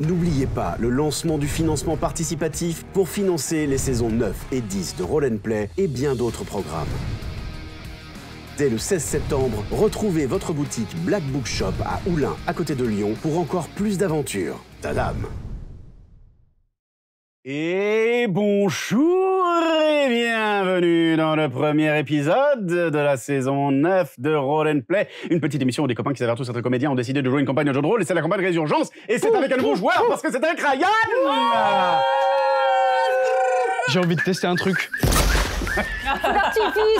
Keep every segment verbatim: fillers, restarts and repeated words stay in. N'oubliez pas le lancement du financement participatif pour financer les saisons neuf et dix de Rôle'n Play et bien d'autres programmes. Dès le seize septembre, retrouvez votre boutique Black Book Shop à Oullins, à côté de Lyon, pour encore plus d'aventures. Tadam! Et bonjour et bienvenue dans le premier épisode de la saison neuf de Rôle'n Play. Une petite émission où des copains qui s'avèrent tous certains comédiens ont décidé de jouer une campagne de jeu de rôle et c'est la campagne Résurgence et c'est avec un nouveau joueur parce que c'est avec Ryan. J'ai envie de tester un truc.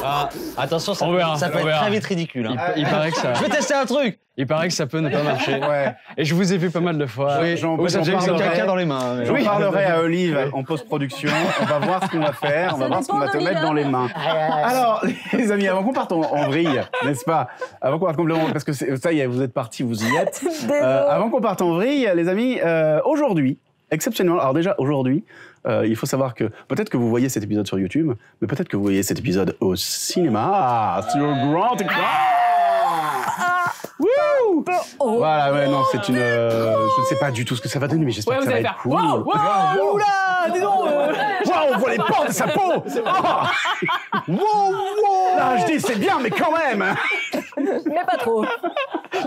Ah, attention, ça, verra, ça peut être très vite ridicule. Hein. Il, il paraît que ça... Je vais tester un truc. Il paraît que ça peut ne pas marcher. Ouais. Et je vous ai vu pas mal de fois. Oui, j'en caca dans les mains. Mais... J'en oui. parlerai à Olive ouais. en post-production. On va voir ce qu'on va faire. On va voir ce qu'on va te mettre dans les mains. Alors, les amis, avant qu'on parte en, en vrille, n'est-ce pas? Avant qu'on parte complètement, parce que ça y est, vous êtes partis, vous y êtes. Euh, avant qu'on parte en vrille, les amis, euh, aujourd'hui, exceptionnellement, alors déjà aujourd'hui, Euh, il faut savoir que peut-être que vous voyez cet épisode sur YouTube, mais peut-être que vous voyez cet épisode au cinéma, sur le grand écran. Wouh! Voilà, ouais, non, c'est une. Euh, je ne sais pas du tout ce que ça va donner, mais j'espère ouais, que ça va faire. Être cool. Waouh! Waouh! Oula! Dis donc! Euh... Waouh! On voit les pans de sa peau! Oh. Wow! Wow! Là, je dis, c'est bien, mais quand même! Mais pas trop.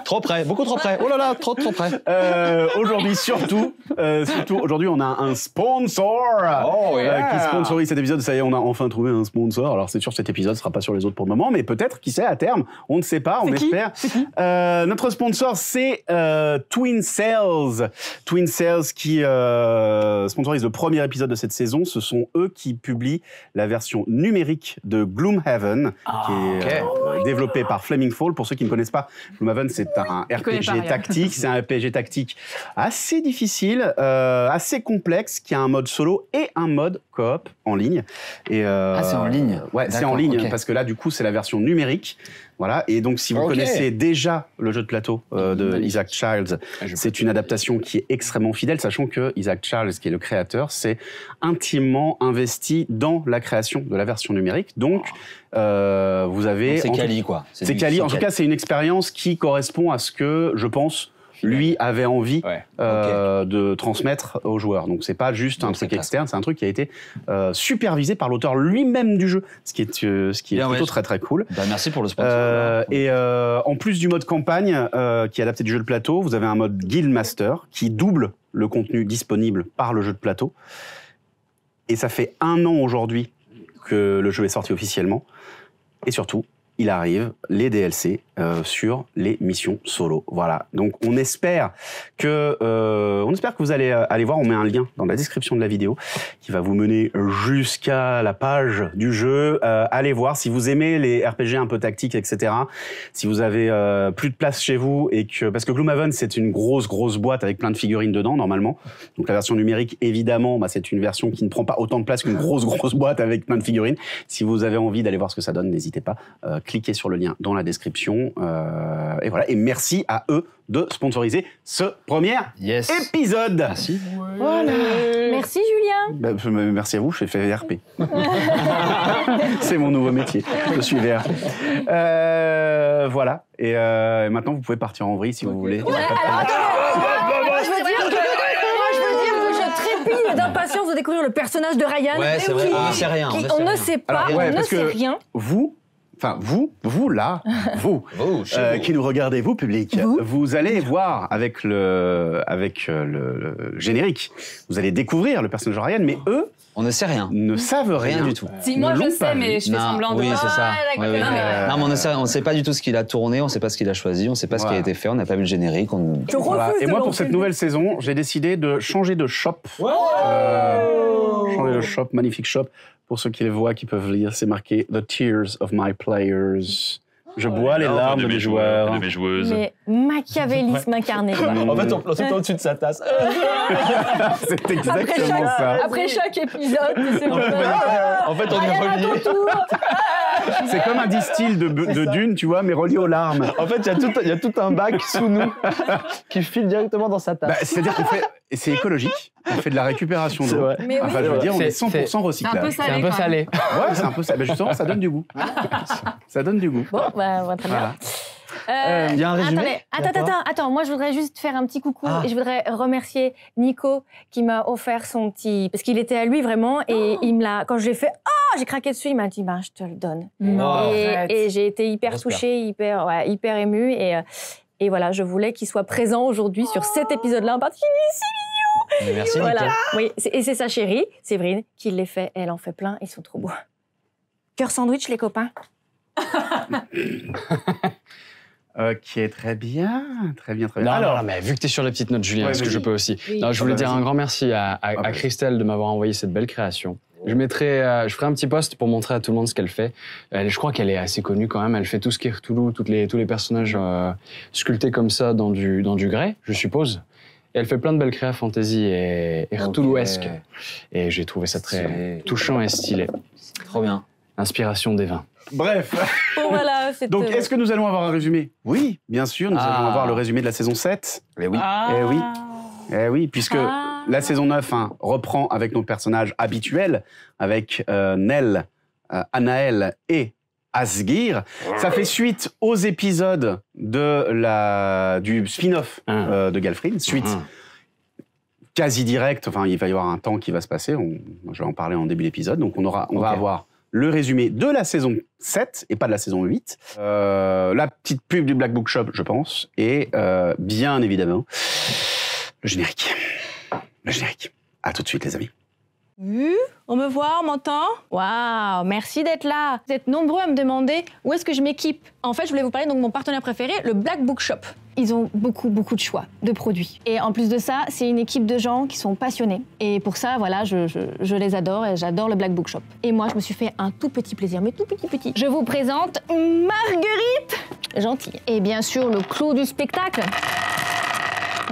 Trop près, beaucoup trop près. Oh là là, trop trop près. Euh, aujourd'hui, surtout, euh, surtout aujourd'hui, on a un sponsor oh, yeah. euh, qui sponsorise cet épisode. Ça y est, on a enfin trouvé un sponsor. Alors, c'est sûr, cet épisode ne sera pas sur les autres pour le moment, mais peut-être, qui sait, à terme, on ne sait pas, on espère. C'est qui ? Euh, notre sponsor, c'est euh, Twin Sails. Twin Sails qui euh, sponsorise le premier épisode de cette saison. Ce sont eux qui publient la version numérique de Gloomhaven, oh, qui est okay. euh, développée par Flamingfall. Pour ceux qui ne connaissent pas, Gloomhaven, c'est un R P G tactique. C'est un R P G tactique assez difficile, euh, assez complexe, qui a un mode solo et un mode coop en ligne. Et euh, ah, c'est en ligne. Ouais, c'est en ligne okay. parce que là, du coup, c'est la version numérique. Voilà. Et donc, si vous okay. connaissez déjà le jeu de plateau euh, de Isaac Childs, ah, c'est une adaptation qui est extrêmement fidèle, sachant que Isaac Childs, qui est le créateur, s'est intimement investi dans la création de la version numérique. Donc, euh, vous avez... C'est quali, quoi. C'est quali. En tout cas, c'est une expérience qui correspond à ce que, je pense, lui avait envie ouais. euh, okay. de transmettre aux joueurs. Donc, c'est pas juste donc, un truc externe, c'est un truc qui a été euh, supervisé par l'auteur lui-même du jeu, ce qui est, euh, ce qui est bien, plutôt ouais. très, très cool. Bah, merci pour le sponsor. Euh, et euh, en plus du mode campagne, euh, qui est adapté du jeu de plateau, vous avez un mode Guildmaster, qui double le contenu disponible par le jeu de plateau. Et ça fait un an aujourd'hui que le jeu est sorti officiellement. Et surtout, il arrive, les D L C euh, sur les missions solo. Voilà. Donc, on espère que, euh, on espère que vous allez euh, aller voir. On met un lien dans la description de la vidéo qui va vous mener jusqu'à la page du jeu. Euh, allez voir. Si vous aimez les R P G un peu tactiques, et cetera. Si vous avez euh, plus de place chez vous et que, parce que Gloomhaven, c'est une grosse, grosse boîte avec plein de figurines dedans, normalement. Donc, la version numérique, évidemment, bah, c'est une version qui ne prend pas autant de place qu'une grosse, grosse boîte avec plein de figurines. Si vous avez envie d'aller voir ce que ça donne, n'hésitez pas. Euh, Cliquez sur le lien dans la description. Euh, et voilà. Et merci à eux de sponsoriser ce premier yes. épisode. Merci. Ouais. Voilà. Merci, Julien. Ben, merci à vous, je fais V R P. C'est mon nouveau métier. Je suis V R P. Euh, voilà. Et euh, maintenant, vous pouvez partir en vrille si vous voulez. Ouais, d'impatience de découvrir le personnage de Ryan. Ouais, c'est vrai. Ah, c'est rien. Qui, on ne sait pas, on ne sait rien. Vous... Enfin, vous, vous là, vous, vous, euh, vous, qui nous regardez, vous, public, vous, vous allez voir avec, le, avec le, le générique, vous allez découvrir le personnage de Ryan, mais eux, on ne sait rien, ne savent rien, rien du tout. Si moi je sais, mais je fais non, semblant de. Oui, c'est ça. Ah, oui, oui. Non, mais... Euh... non, mais on ne sait, on sait pas du tout ce qu'il a tourné, on ne sait pas ce qu'il a choisi, on ne sait pas voilà. ce qui a été fait, on n'a pas vu le générique. On... Je voilà. refuse. Et moi, pour cette nouvelle saison, j'ai décidé de changer de shop. Ouais euh, changer de shop, magnifique shop. Pour ceux qui les voient, qui peuvent lire, c'est marqué « The tears of my players ». Je bois les larmes de mes joueurs. De mes joueuses. Mais machiavélisme incarné. En fait, on plante tout au-dessus de sa tasse. C'est exactement ça. Après chaque épisode, c'est bon. En fait, on est relié. C'est comme un distil de Dune, tu vois, mais relié aux larmes. En fait, il y a tout un bac sous nous qui file directement dans sa tasse. C'est-à-dire qu'on fait... C'est écologique, on fait de la récupération d'eau. Enfin, je veux dire, on est cent pour cent recyclable. C'est un peu salé. Ouais, c'est un peu salé. Justement, ça donne du goût. Ça donne du goût. Bah, on va très bien. Voilà. Euh, Il y a un résumé. Attends, attends, attends, attends, moi je voudrais juste faire un petit coucou ah. et je voudrais remercier Nico qui m'a offert son petit... Parce qu'il était à lui vraiment et oh. il me l'a... Quand je l'ai fait, oh, j'ai craqué dessus, il m'a dit, ben, je te le donne. Oh, et et j'ai été hyper touchée, hyper, ouais, hyper émue et, et voilà, je voulais qu'il soit présent aujourd'hui oh. sur cet épisode-là en particulier. Mais merci voilà. Nico. Oui, et c'est sa chérie, Séverine, qui les fait, elle en fait plein, ils sont trop beaux. Cœur sandwich, les copains. Ok, très bien, très bien, très bien. Non, alors, non, mais vu que tu es sur les petites notes, Julien, ouais, parce oui. que je peux aussi. Oui. Non, je voulais ah, dire un grand merci à, à, ah, à Christelle de m'avoir envoyé cette belle création. Je mettrai, euh, je ferai un petit post pour montrer à tout le monde ce qu'elle fait. Elle, je crois qu'elle est assez connue quand même. Elle fait tout ce qui est Cthulhu, toutes les, tous les personnages euh, sculptés comme ça dans du, dans du grès, je suppose. Et elle fait plein de belles créas fantasy et, et Cthulhuesque. Okay. Et j'ai trouvé ça très stylé. Touchant et stylé. Trop bien. Inspiration des vins. Bref. Bon, voilà, donc, est-ce que nous allons avoir un résumé? Oui, bien sûr, nous ah. allons avoir le résumé de la saison sept. Eh oui. Ah. Eh oui. Eh oui, puisque ah. la saison neuf hein, reprend avec nos personnages habituels, avec euh, Nel, euh, Anaël et Asgir. Ça fait suite aux épisodes de la, du spin-off ah. euh, de Galfrid, suite ah. quasi directe. Enfin, il va y avoir un temps qui va se passer. On, je vais en parler en début d'épisode. Donc, on, aura, on okay. va avoir le résumé de la saison sept et pas de la saison huit. Euh, la petite pub du Black Book Shop, je pense. Et euh, bien évidemment, le générique. Le générique. À tout de suite, les amis. Vu, on me voit, on m'entend. Waouh, merci d'être là. Vous êtes nombreux à me demander où est-ce que je m'équipe. En fait, je voulais vous parler donc de mon partenaire préféré, le Black Book Shop. Ils ont beaucoup, beaucoup de choix de produits. Et en plus de ça, c'est une équipe de gens qui sont passionnés. Et pour ça, voilà, je, je, je les adore et j'adore le Black Book Shop. Et moi, je me suis fait un tout petit plaisir, mais tout petit petit. Je vous présente Marguerite Gentille. Et bien sûr, le clou du spectacle.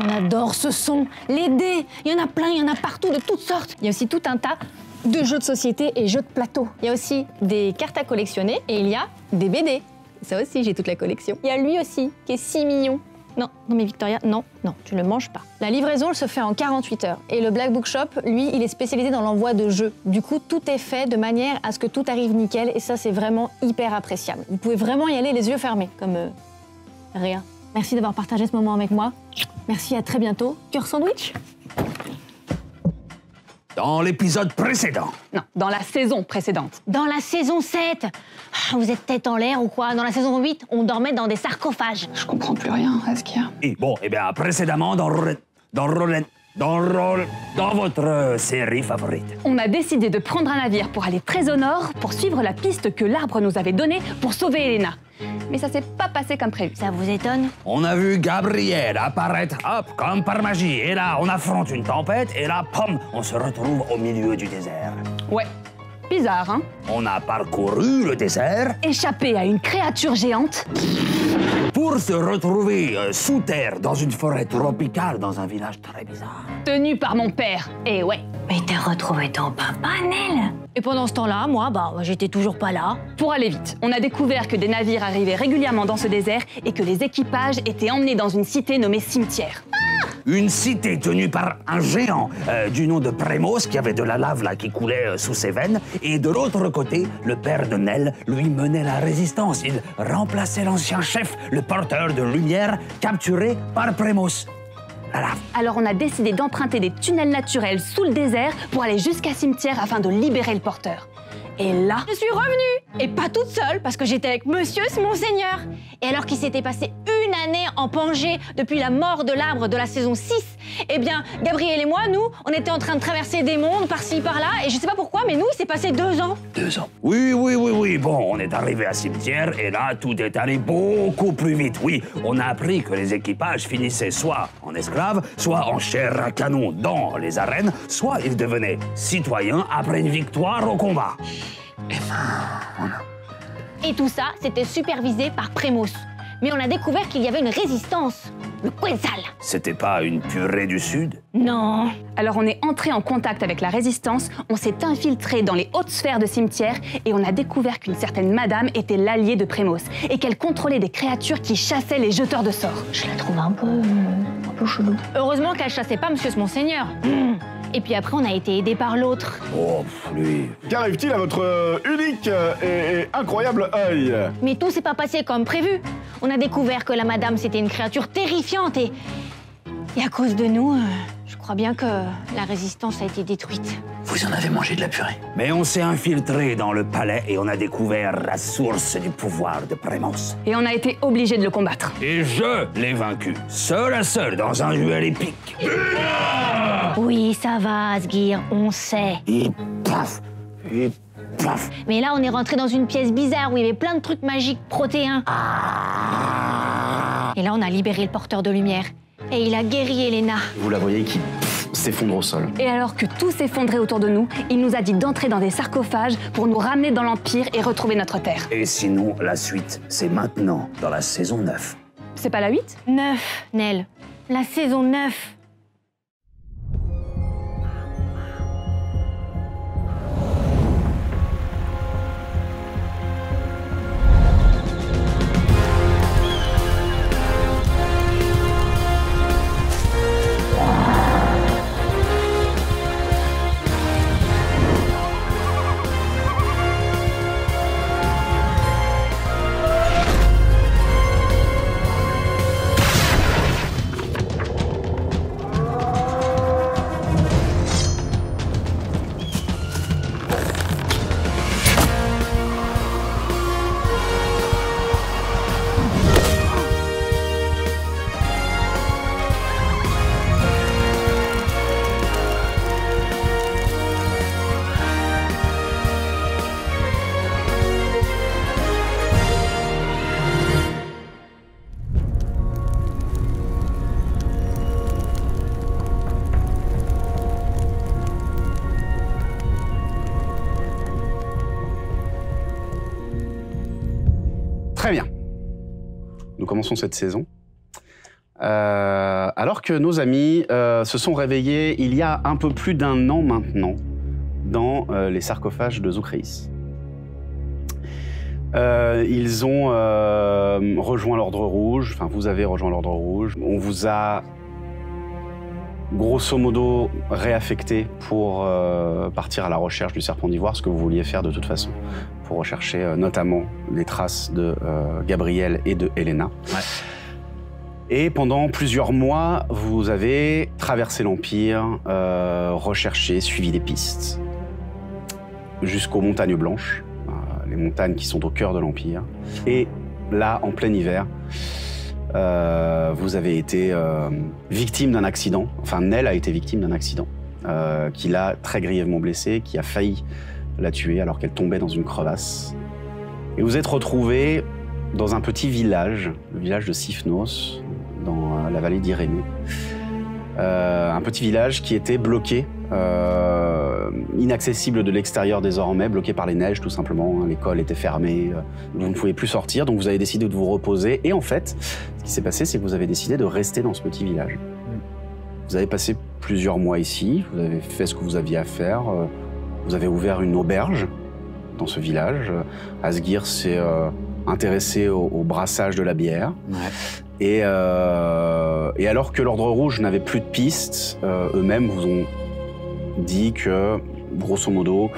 On adore ce son, les dés, il y en a plein, il y en a partout, de toutes sortes. Il y a aussi tout un tas de jeux de société et jeux de plateau. Il y a aussi des cartes à collectionner et il y a des B D. Ça aussi, j'ai toute la collection. Il y a lui aussi, qui est si mignon. Non, non mais Victoria, non, non, tu ne le manges pas. La livraison, elle se fait en quarante-huit heures. Et le Black Book Shop, lui, il est spécialisé dans l'envoi de jeux. Du coup, tout est fait de manière à ce que tout arrive nickel et ça, c'est vraiment hyper appréciable. Vous pouvez vraiment y aller les yeux fermés, comme euh, rien. Merci d'avoir partagé ce moment avec moi. Merci, à très bientôt. Cœur sandwich? Dans l'épisode précédent. Non, dans la saison précédente. Dans la saison sept. Ah, vous êtes tête en l'air ou quoi? Dans la saison huit, on dormait dans des sarcophages. Je comprends plus rien, Asgir. Et bon, eh bien, précédemment, dans Rôle'n... Dans Rôle'n... Dans Rôle'n... Dans votre série favorite. On a décidé de prendre un navire pour aller très au nord, pour suivre la piste que l'arbre nous avait donnée pour sauver Hélèna. Mais ça s'est pas passé comme prévu. Ça vous étonne? On a vu Gabriel apparaître, hop, comme par magie. Et là, on affronte une tempête, et là, pom, on se retrouve au milieu du désert. Ouais, bizarre, hein? On a parcouru le désert. Échappé à une créature géante. Pour se retrouver euh, sous terre, dans une forêt tropicale, dans un village très bizarre. Tenu par mon père, et ouais. Mais t'es retrouvé ton papa, Nel? Et pendant ce temps-là, moi, bah, j'étais toujours pas là. Pour aller vite, on a découvert que des navires arrivaient régulièrement dans ce désert et que les équipages étaient emmenés dans une cité nommée Cimetière. Ah! Une cité tenue par un géant euh, du nom de Prémos qui avait de la lave là, qui coulait euh, sous ses veines. Et de l'autre côté, le père de Nel, lui, menait la résistance. Il remplaçait l'ancien chef, le porteur de lumière, capturé par Prémos. Alors on a décidé d'emprunter des tunnels naturels sous le désert pour aller jusqu'à Cimetière afin de libérer le porteur. Et là, je suis revenue! Et pas toute seule, parce que j'étais avec Monsieur Monseigneur. Et alors qu'il s'était passé une année en Pangée depuis la mort de l'arbre de la saison six, eh bien, Gabriel et moi, nous, on était en train de traverser des mondes par-ci, par-là, et je sais pas pourquoi, mais nous, il s'est passé deux ans. Deux ans? Oui, oui, oui, oui. Bon, on est arrivé à Cimetière, et là, tout est allé beaucoup plus vite. Oui, on a appris que les équipages finissaient soit en esclaves, soit en chair à canon dans les arènes, soit ils devenaient citoyens après une victoire au combat. Et tout ça, c'était supervisé par Prémos. Mais on a découvert qu'il y avait une résistance, le Kochal. C'était pas une purée du Sud? Non. Alors on est entré en contact avec la résistance, on s'est infiltré dans les hautes sphères de Cimetière et on a découvert qu'une certaine madame était l'alliée de Prémos et qu'elle contrôlait des créatures qui chassaient les jeteurs de sorts. Je la trouve un peu... un peu chelou. Heureusement qu'elle chassait pas Monsieur Monseigneur. Mmh. et puis après on a été aidé par l'autre. Oh, lui. Qu'arrive-t-il à votre unique et incroyable œil? Mais tout s'est pas passé comme prévu. On a découvert que la madame, c'était une créature terrifiante et... Et à cause de nous, euh, je crois bien que la résistance a été détruite. Vous en avez mangé de la purée. Mais on s'est infiltré dans le palais et on a découvert la source du pouvoir de Prémos. Et on a été obligé de le combattre. Et je l'ai vaincu, seul à seul, dans un duel épique. Oui, ça va, Asgir, on sait. Et paf, et paf. Mais là, on est rentré dans une pièce bizarre où il y avait plein de trucs magiques protéins. Ah. Et là, on a libéré le porteur de lumière. Et il a guéri Hélèna. Vous la voyez qui s'effondre au sol. Et alors que tout s'effondrait autour de nous, il nous a dit d'entrer dans des sarcophages pour nous ramener dans l'Empire et retrouver notre terre. Et sinon, la suite, c'est maintenant, dans la saison neuf. C'est pas la huit ? neuf, Nel. La saison neuf. Commençons cette saison. Euh, alors que nos amis euh, se sont réveillés il y a un peu plus d'un an maintenant dans euh, les sarcophages de Zoukreis. Euh, ils ont euh, rejoint l'Ordre Rouge, enfin vous avez rejoint l'Ordre Rouge. On vous a grosso modo réaffecté pour euh, partir à la recherche du serpent d'Ivoire, ce que vous vouliez faire de toute façon, pour rechercher euh, notamment les traces de euh, Gabriel et de Hélèna. Ouais. Et pendant plusieurs mois, vous avez traversé l'Empire, euh, recherché, suivi des pistes, jusqu'aux Montagnes Blanches, euh, les montagnes qui sont au cœur de l'Empire. Et là, en plein hiver, Euh, vous avez été euh, victime d'un accident, enfin Nel a été victime d'un accident euh, qui l'a très grièvement blessée, qui a failli la tuer alors qu'elle tombait dans une crevasse. Et vous êtes retrouvé dans un petit village, le village de Sifnos, dans la vallée d'Irénée. Euh, un petit village qui était bloqué, euh, inaccessible de l'extérieur désormais, bloqué par les neiges tout simplement, l'école était fermée, vous ne pouvez plus sortir, donc vous avez décidé de vous reposer. Et en fait, ce qui s'est passé, c'est que vous avez décidé de rester dans ce petit village. Vous avez passé plusieurs mois ici, vous avez fait ce que vous aviez à faire, vous avez ouvert une auberge dans ce village. Asgir s'est euh, intéressé au, au brassage de la bière. Ouais. Et, euh, et alors que l'Ordre Rouge n'avait plus de pistes, euh, eux-mêmes vous ont dit que, grosso modo,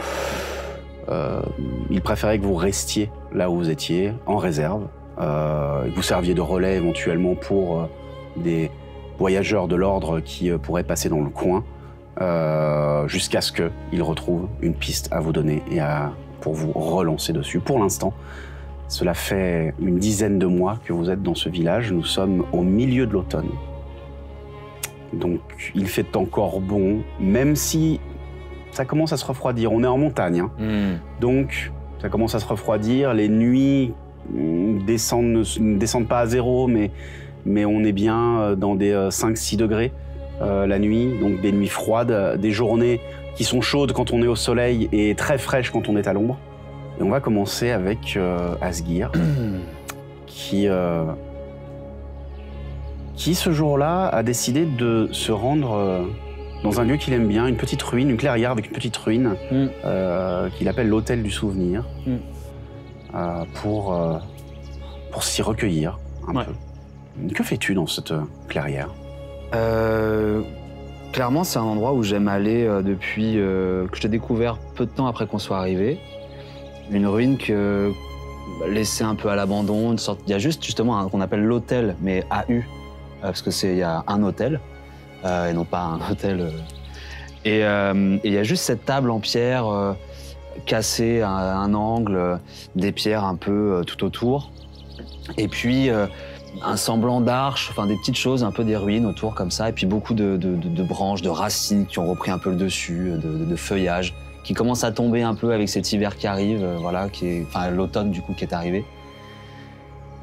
euh, ils préféraient que vous restiez là où vous étiez, en réserve. Euh, vous serviez de relais éventuellement pour euh, des voyageurs de l'Ordre qui euh, pourraient passer dans le coin, euh, jusqu'à ce qu'ils retrouvent une piste à vous donner et à, pour vous relancer dessus. Pour l'instant, cela fait une dizaine de mois que vous êtes dans ce village. Nous sommes au milieu de l'automne. Donc, il fait encore bon, même si ça commence à se refroidir. On est en montagne, hein. Mmh. Donc ça commence à se refroidir. Les nuits descendent, ne descendent pas à zéro, mais, mais on est bien dans des cinq six degrés euh, la nuit. Donc, des nuits froides, des journées qui sont chaudes quand on est au soleil et très fraîches quand on est à l'ombre. Et on va commencer avec euh, Asgir, qui, euh, qui ce jour-là a décidé de se rendre euh, dans un lieu qu'il aime bien, une petite ruine, une clairière avec une petite ruine, mm. euh, qu'il appelle l'Hôtel du Souvenir, mm. euh, pour, euh, pour s'y recueillir un ouais. peu. Que fais-tu dans cette clairière? euh, Clairement, c'est un endroit où j'aime aller depuis euh, que je t'ai découvert peu de temps après qu'on soit arrivé. Une ruine que bah, laissée un peu à l'abandon, une sorte. Il y a juste justement un qu'on appelle l'hôtel, mais A U, euh, parce que c'est il y a un hôtel euh, et non pas un hôtel. Euh... Et il euh, y a juste cette table en pierre euh, cassée à un angle, euh, des pierres un peu euh, tout autour, et puis euh, un semblant d'arche, enfin des petites choses, un peu des ruines autour comme ça, et puis beaucoup de, de, de, de branches, de racines qui ont repris un peu le dessus, de, de, de feuillage, qui commence à tomber un peu avec cet hiver qui arrive, euh, voilà, qui est, enfin l'automne du coup qui est arrivé.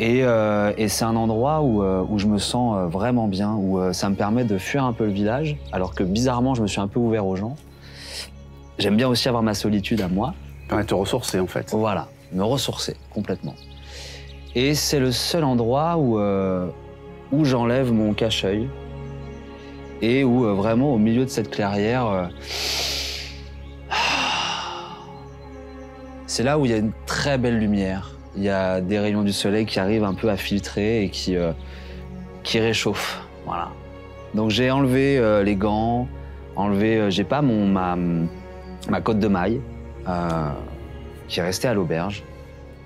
Et, euh, et c'est un endroit où, euh, où je me sens vraiment bien, où euh, ça me permet de fuir un peu le village, alors que bizarrement, je me suis un peu ouvert aux gens. J'aime bien aussi avoir ma solitude à moi. Permet de te ressourcer, en fait. Voilà, me ressourcer complètement. Et c'est le seul endroit où, euh, où j'enlève mon cache-œil et où euh, vraiment, au milieu de cette clairière, euh... c'est là où il y a une très belle lumière. Il y a des rayons du soleil qui arrivent un peu à filtrer et qui, euh, qui réchauffent, voilà. Donc j'ai enlevé euh, les gants, enlevé, euh, j'ai pas mon, ma, ma cotte de maille euh, qui est restée à l'auberge.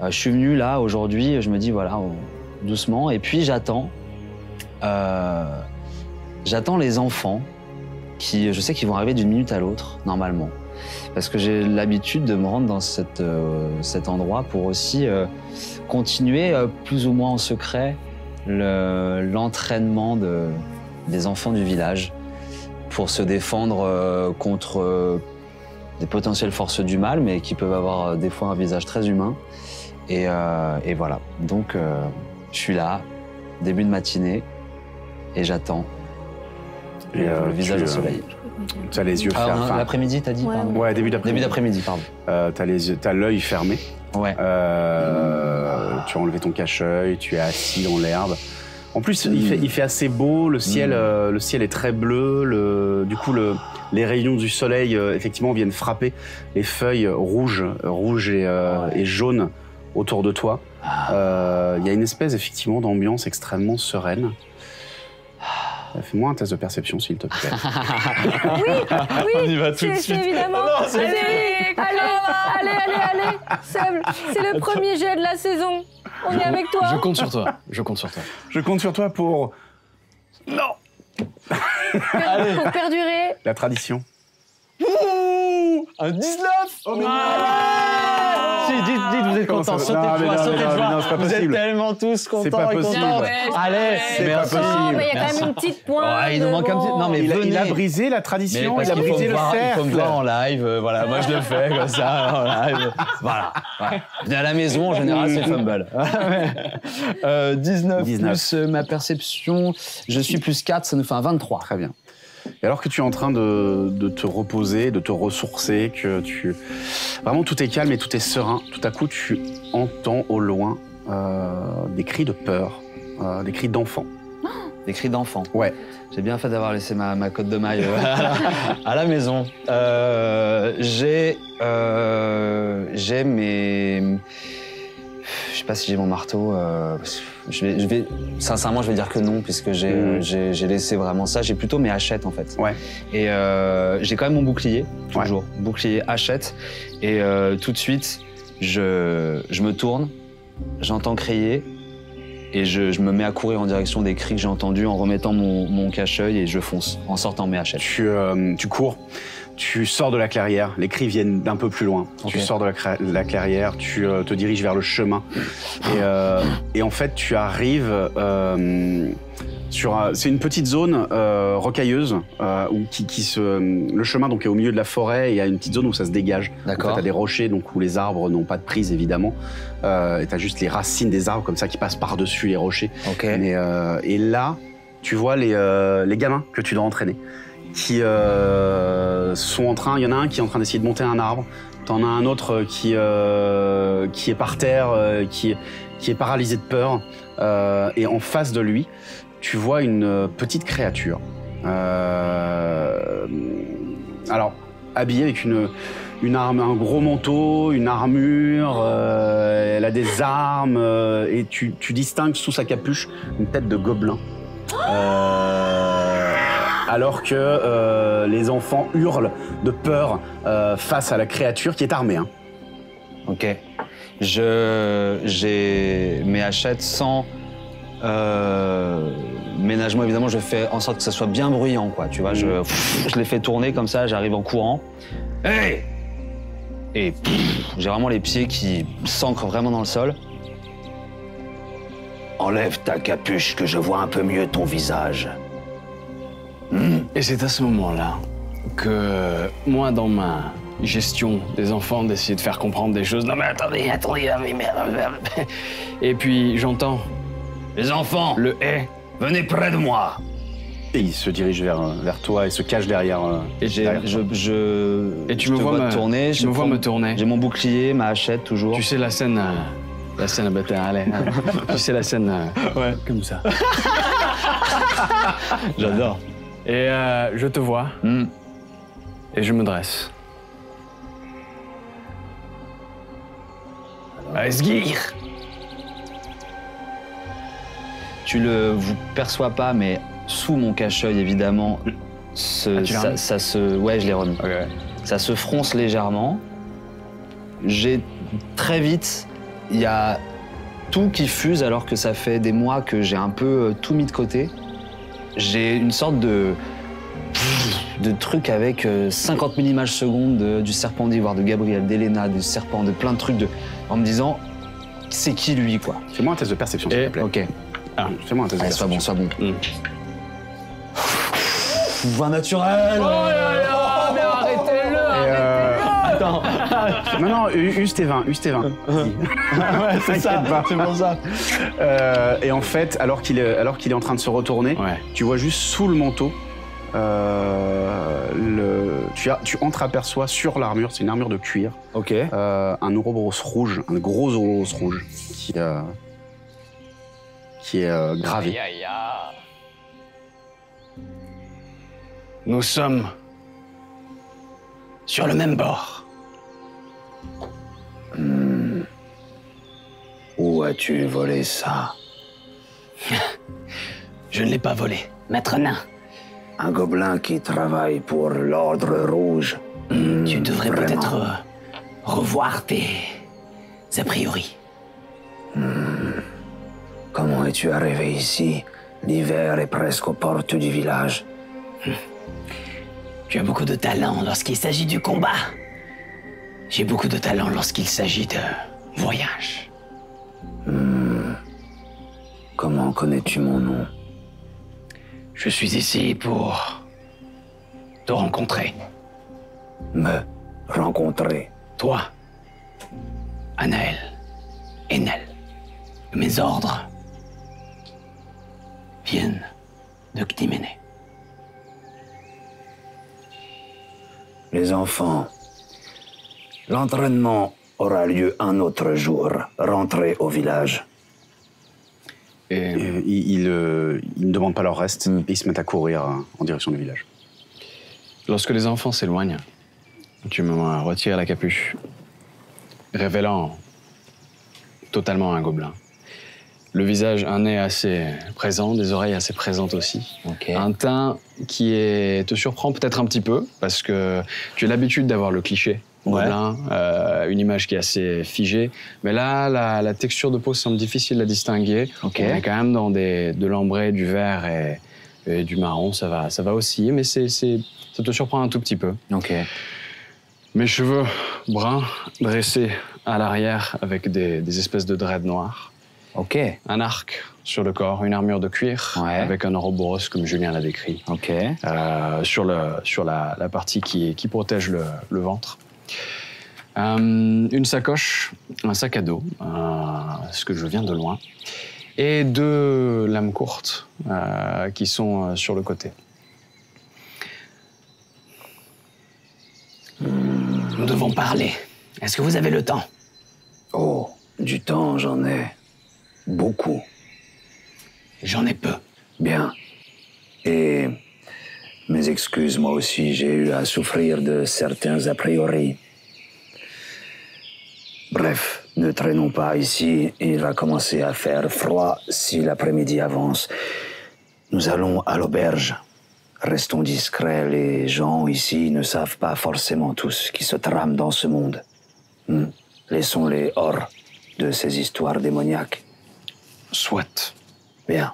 Euh, je suis venu là aujourd'hui, je me dis voilà, on, doucement, et puis j'attends, euh, j'attends les enfants qui, je sais qu'ils vont arriver d'une minute à l'autre, normalement. Parce que j'ai l'habitude de me rendre dans cette, euh, cet endroit pour aussi euh, continuer euh, plus ou moins en secret l'entraînement le, de, des enfants du village pour se défendre euh, contre euh, des potentielles forces du mal, mais qui peuvent avoir euh, des fois un visage très humain. Et, euh, et voilà, donc euh, je suis là, début de matinée, et j'attends euh, le visage au soleil. Tu as les yeux ah, fermés. L'après-midi, t'as dit, ouais, pardon. Ouais, début d'après-midi, pardon. Euh, t'as les yeux, t'as l'œil fermé. Ouais. Euh, mmh. Tu as enlevé ton cache-œil, tu es assis dans l'herbe. En plus, mmh. il, fait, il fait assez beau, le ciel, mmh. euh, le ciel est très bleu. Le, du coup, le, les rayons du soleil, euh, effectivement, viennent frapper les feuilles rouges, rouges et, euh, ouais. et jaunes autour de toi. Il euh, y a une espèce, effectivement, d'ambiance extrêmement sereine. Fais-moi un test de perception, s'il te plaît. Oui, oui, on y va tout de suite. Évidemment. Non, allez, allez, allez, allez, allez, Seb, c'est le premier jet de la saison. On je est avec toi. Je compte sur toi. Je compte sur toi. Je compte sur toi pour... Non. Allez. Pour perdurer. La tradition. Ouh, un dix-neuf. Oh, mais dites, dites, vous êtes contents, sautez de joie, sautez de joie. Vous êtes tellement tous contents. C'est pas possible. Allez, c'est pas possible. Mais il y a quand même une petite pointe. Il nous manque un petit. Non, mais il a brisé la tradition, il a brisé le cercle. Comme ça en live, voilà, moi je le fais comme ça en live. Voilà. Venez à la maison, en général, c'est fumble. dix-neuf plus ma perception, je suis plus quatre, ça nous fait un vingt-trois. Très bien. Et alors que tu es en train de, de te reposer, de te ressourcer, que tu... Vraiment, tout est calme et tout est serein. Tout à coup, tu entends au loin euh, des cris de peur, euh, des cris d'enfants. Des cris d'enfants. Ouais. J'ai bien fait d'avoir laissé ma, ma cotte de maille à la maison. Euh, j'ai... Euh, j'ai mes... Je sais pas si j'ai mon marteau. Euh, je vais, je vais, sincèrement, je vais dire que non, puisque j'ai mmh. laissé vraiment ça. J'ai plutôt mes hachettes, en fait. Ouais. Et euh, j'ai quand même mon bouclier, toujours. Ouais. Bouclier, hachette. Et euh, tout de suite, je, je me tourne, j'entends crier, et je, je me mets à courir en direction des cris que j'ai entendus en remettant mon, mon cache-œil, et je fonce, en sortant mes hachettes. Tu, euh, tu cours. Tu sors de la clairière, les cris viennent d'un peu plus loin. Okay. Tu sors de la, la clairière, tu euh, te diriges vers le chemin. Et, euh, et en fait, tu arrives euh, sur... Un, c'est une petite zone euh, rocailleuse, euh, où qui, qui se, le chemin donc, est au milieu de la forêt, et il y a une petite zone où ça se dégage. D'accord. En fait, t'as des rochers donc, où les arbres n'ont pas de prise, évidemment. Euh, et t'as juste les racines des arbres comme ça qui passent par-dessus les rochers. Okay. Et, euh, et là, tu vois les, euh, les gamins que tu dois entraîner. Qui euh, sont en train, il y en a un qui est en train d'essayer de monter un arbre, t'en as un autre qui, euh, qui est par terre, euh, qui, qui est paralysé de peur, euh, et en face de lui, tu vois une petite créature. Euh, alors, habillée avec une, une arme, un gros manteau, une armure, euh, elle a des armes, euh, et tu, tu distingues sous sa capuche une tête de gobelin. Euh, alors que euh, les enfants hurlent de peur euh, face à la créature qui est armée. Hein. Ok. Je... J'ai mes hachettes sans... Euh... Ménagement, évidemment, je fais en sorte que ça soit bien bruyant, quoi. Tu vois, je, je les fais tourner comme ça, j'arrive en courant. Hey! Et j'ai vraiment les pieds qui s'ancrent vraiment dans le sol. Enlève ta capuche que je vois un peu mieux ton visage. Et c'est à ce moment-là que moi, dans ma gestion des enfants, d'essayer de faire comprendre des choses. Non mais attendez, attendez, merde. Et puis j'entends les enfants. Le hait. Venez près de moi! Et il se dirige vers, vers toi et se cache derrière. Et, derrière je, je, et tu je me vois me tourner. Tu je me vois me tourner. J'ai mon bouclier, ma hachette toujours. Tu sais la scène. Euh, la scène à bâtard, allez. Tu sais la scène. Euh, ouais. Comme ça. J'adore. Et euh, je te vois. Mm. Et je me dresse. Asgir! Tu le vous perçois pas, mais sous mon cache-œil, évidemment, ce, ah, ça, ça se... Ouais, je l'ai remis. Okay. Ça se fronce légèrement. J'ai... Très vite, il y a tout qui fuse, alors que ça fait des mois que j'ai un peu tout mis de côté. J'ai une sorte de... de truc avec cinquante mille images secondes de, du serpent d'Ivoire, de Gabriel, d'Hélèna, du serpent, de plein de trucs, de, en me disant, c'est qui lui, quoi. Fais-moi un test de perception, s'il te plaît. Ok. Ah, c'est moi, t'as soit bon, soit bon. Mm. vingt naturel. Oh là là, mais arrêtez-le, euh... Attends. Non, non, use tes vingt, use tes vingt. Ouais, c'est ça, c'est pour ça. Euh, et en fait, alors qu'il est, alors qu'il est en train de se retourner, ouais. Tu vois juste sous le manteau, euh, le, tu, as, tu entreaperçois sur l'armure, c'est une armure de cuir, okay. euh, un Ouroboros rouge, un gros Ouroboros rouge, qui... Euh, qui est euh, gravé. Nous sommes sur le même bord. Mmh. Où as-tu volé ça? Je ne l'ai pas volé, maître nain. Un gobelin qui travaille pour l'Ordre Rouge. Mmh, tu devrais peut-être euh, revoir tes a priori. Mmh. Comment es-tu arrivé ici? L'hiver est presque aux portes du village. Tu as beaucoup de talent lorsqu'il s'agit du combat. J'ai beaucoup de talent lorsqu'il s'agit de voyage. Hmm. Comment connais-tu mon nom? Je suis ici pour te rencontrer. Me rencontrer? Toi, Anaël et Nel. Mes ordres viennent de Gnimène. Les enfants, l'entraînement aura lieu un autre jour. Rentrez au village. Et euh, ils, ils, euh, ils ne demandent pas leur reste, mmh. Et ils se mettent à courir en direction du village. Lorsque les enfants s'éloignent, tu me retires la capuche, révélant totalement un gobelin. Le visage, un nez assez présent, des oreilles assez présentes aussi. Okay. Un teint qui est, te surprend peut-être un petit peu, parce que tu as l'habitude d'avoir le cliché. Ouais. Gobelin, euh, une image qui est assez figée. Mais là, la, la texture de peau semble difficile à distinguer. Okay. On est quand même dans des, de l'ambré, du vert et, et du marron, ça va, ça va aussi. Mais c'est, c'est, ça te surprend un tout petit peu. Okay. Mes cheveux bruns, dressés à l'arrière avec des, des espèces de dreads noirs. Okay. Un arc sur le corps, une armure de cuir, ouais. Avec un Ouroboros comme Julien l'a décrit. Okay. Euh, sur le, sur la, la partie qui, qui protège le, le ventre. Euh, une sacoche, un sac à dos, euh, ce que je viens de loin, et deux lames courtes euh, qui sont sur le côté. Nous devons parler. Est-ce que vous avez le temps? Oh, du temps, j'en ai. Beaucoup. J'en ai peu. Bien. Et mes excuses, moi aussi, j'ai eu à souffrir de certains a priori. Bref, ne traînons pas ici. Il va commencer à faire froid si l'après-midi avance. Nous allons à l'auberge. Restons discrets, les gens ici ne savent pas forcément tout ce qui se trame dans ce monde. Hmm. Laissons-les hors de ces histoires démoniaques. Soit. Bien.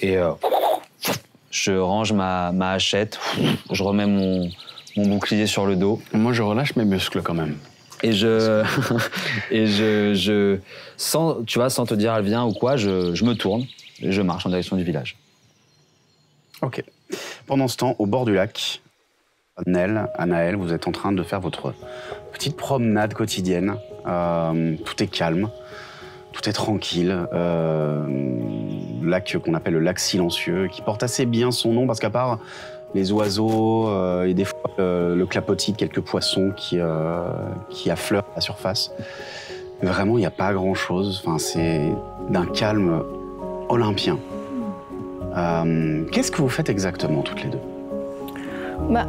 Et euh, je range ma, ma hachette, je remets mon, mon bouclier sur le dos. Moi, je relâche mes muscles quand même. Et je, et je, je sans, tu vois, sans te dire elle vient ou quoi, je, je me tourne et je marche en direction du village. Ok. Pendant ce temps, au bord du lac, Nel, Anaël, vous êtes en train de faire votre petite promenade quotidienne. Euh, tout est calme, tout est tranquille. Euh, lac qu'on appelle le lac silencieux, qui porte assez bien son nom parce qu'à part les oiseaux euh, et des fois euh, le clapotis de quelques poissons qui, euh, qui affleurent la surface, vraiment il n'y a pas grand-chose. Enfin, c'est d'un calme olympien. Euh, Qu'est-ce que vous faites exactement, toutes les deux? Bah,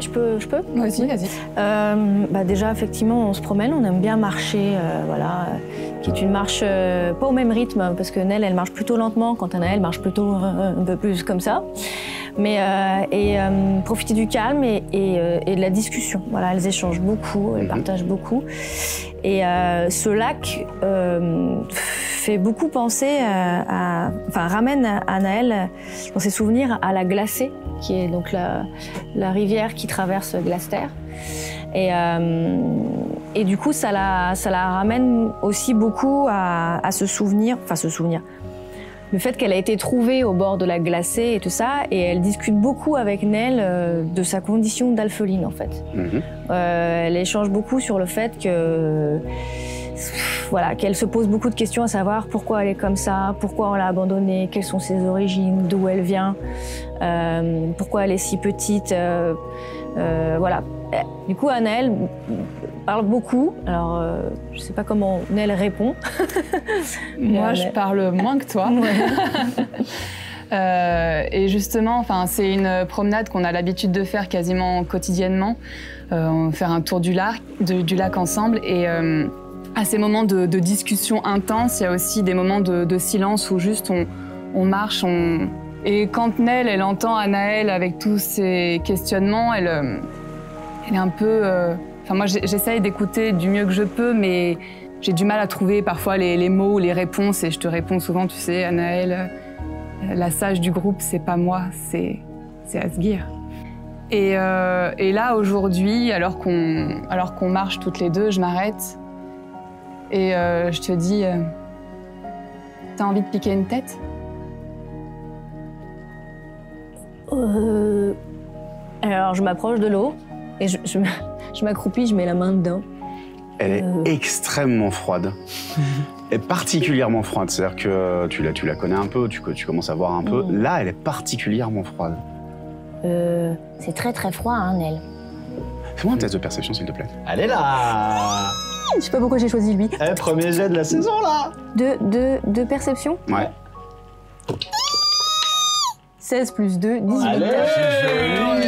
je peux, je peux vas-y, vas-y. Euh, bah déjà, effectivement, on se promène, on aime bien marcher, euh, voilà, euh, qui est une marche euh, pas au même rythme, parce que Nel, elle marche plutôt lentement, quand Anaël, elle marche plutôt euh, un peu plus comme ça. Mais, euh, et euh, profiter du calme et, et, euh, et de la discussion. Voilà, elles échangent beaucoup, elles mm-hmm. partagent beaucoup. Et euh, ce lac euh, fait beaucoup penser, à, à, enfin ramène Anaël dans ses souvenirs à la Glacée, qui est donc la, la rivière qui traverse Glacester. Et, euh, et du coup, ça la, ça la ramène aussi beaucoup à, à ce souvenir, enfin ce souvenir, le fait qu'elle a été trouvée au bord de la Glacée et tout ça, et elle discute beaucoup avec Nel euh, de sa condition d'alpheline, en fait. Mm-hmm. euh, elle échange beaucoup sur le fait que... Voilà, qu'elle se pose beaucoup de questions, à savoir pourquoi elle est comme ça, pourquoi on l'a abandonnée, quelles sont ses origines, d'où elle vient, euh, pourquoi elle est si petite, euh, euh, voilà. Du coup, Anaël parle beaucoup. Alors, euh, je ne sais pas comment Nel répond. Moi, je parle moins que toi. Ouais. euh, et justement, enfin, c'est une promenade qu'on a l'habitude de faire quasiment quotidiennement. Euh, on va faire un tour du lac, de, du lac ensemble. Et euh, à ces moments de, de discussion intense, il y a aussi des moments de, de silence où juste on, on marche. On... Et quand Nel, elle entend Anaël avec tous ses questionnements, elle... Euh, Elle est un peu... Euh... Enfin, moi, j'essaye d'écouter du mieux que je peux, mais j'ai du mal à trouver parfois les, les mots, les réponses, et je te réponds souvent, tu sais, Anaël, la sage du groupe, c'est pas moi, c'est Asgir. Et, euh, et là, aujourd'hui, alors qu'on alors qu'on marche toutes les deux, je m'arrête, et euh, je te dis... Euh, T'as envie de piquer une tête? Euh... Alors, je m'approche de l'eau. Et je, je, je m'accroupis, je mets la main dedans. Elle est euh... extrêmement froide. Elle est particulièrement froide. C'est-à-dire que tu la, tu la connais un peu, tu, tu commences à voir un peu. Mmh. Là, elle est particulièrement froide. Euh, c'est très très froid, hein, Nel. Fais-moi un test de perception, s'il te plaît. Allez là! Je sais pas pourquoi j'ai choisi lui. Eh, premier jet de la saison, là! De, de, de perception? Ouais. seize plus deux, dix-huit. Allez,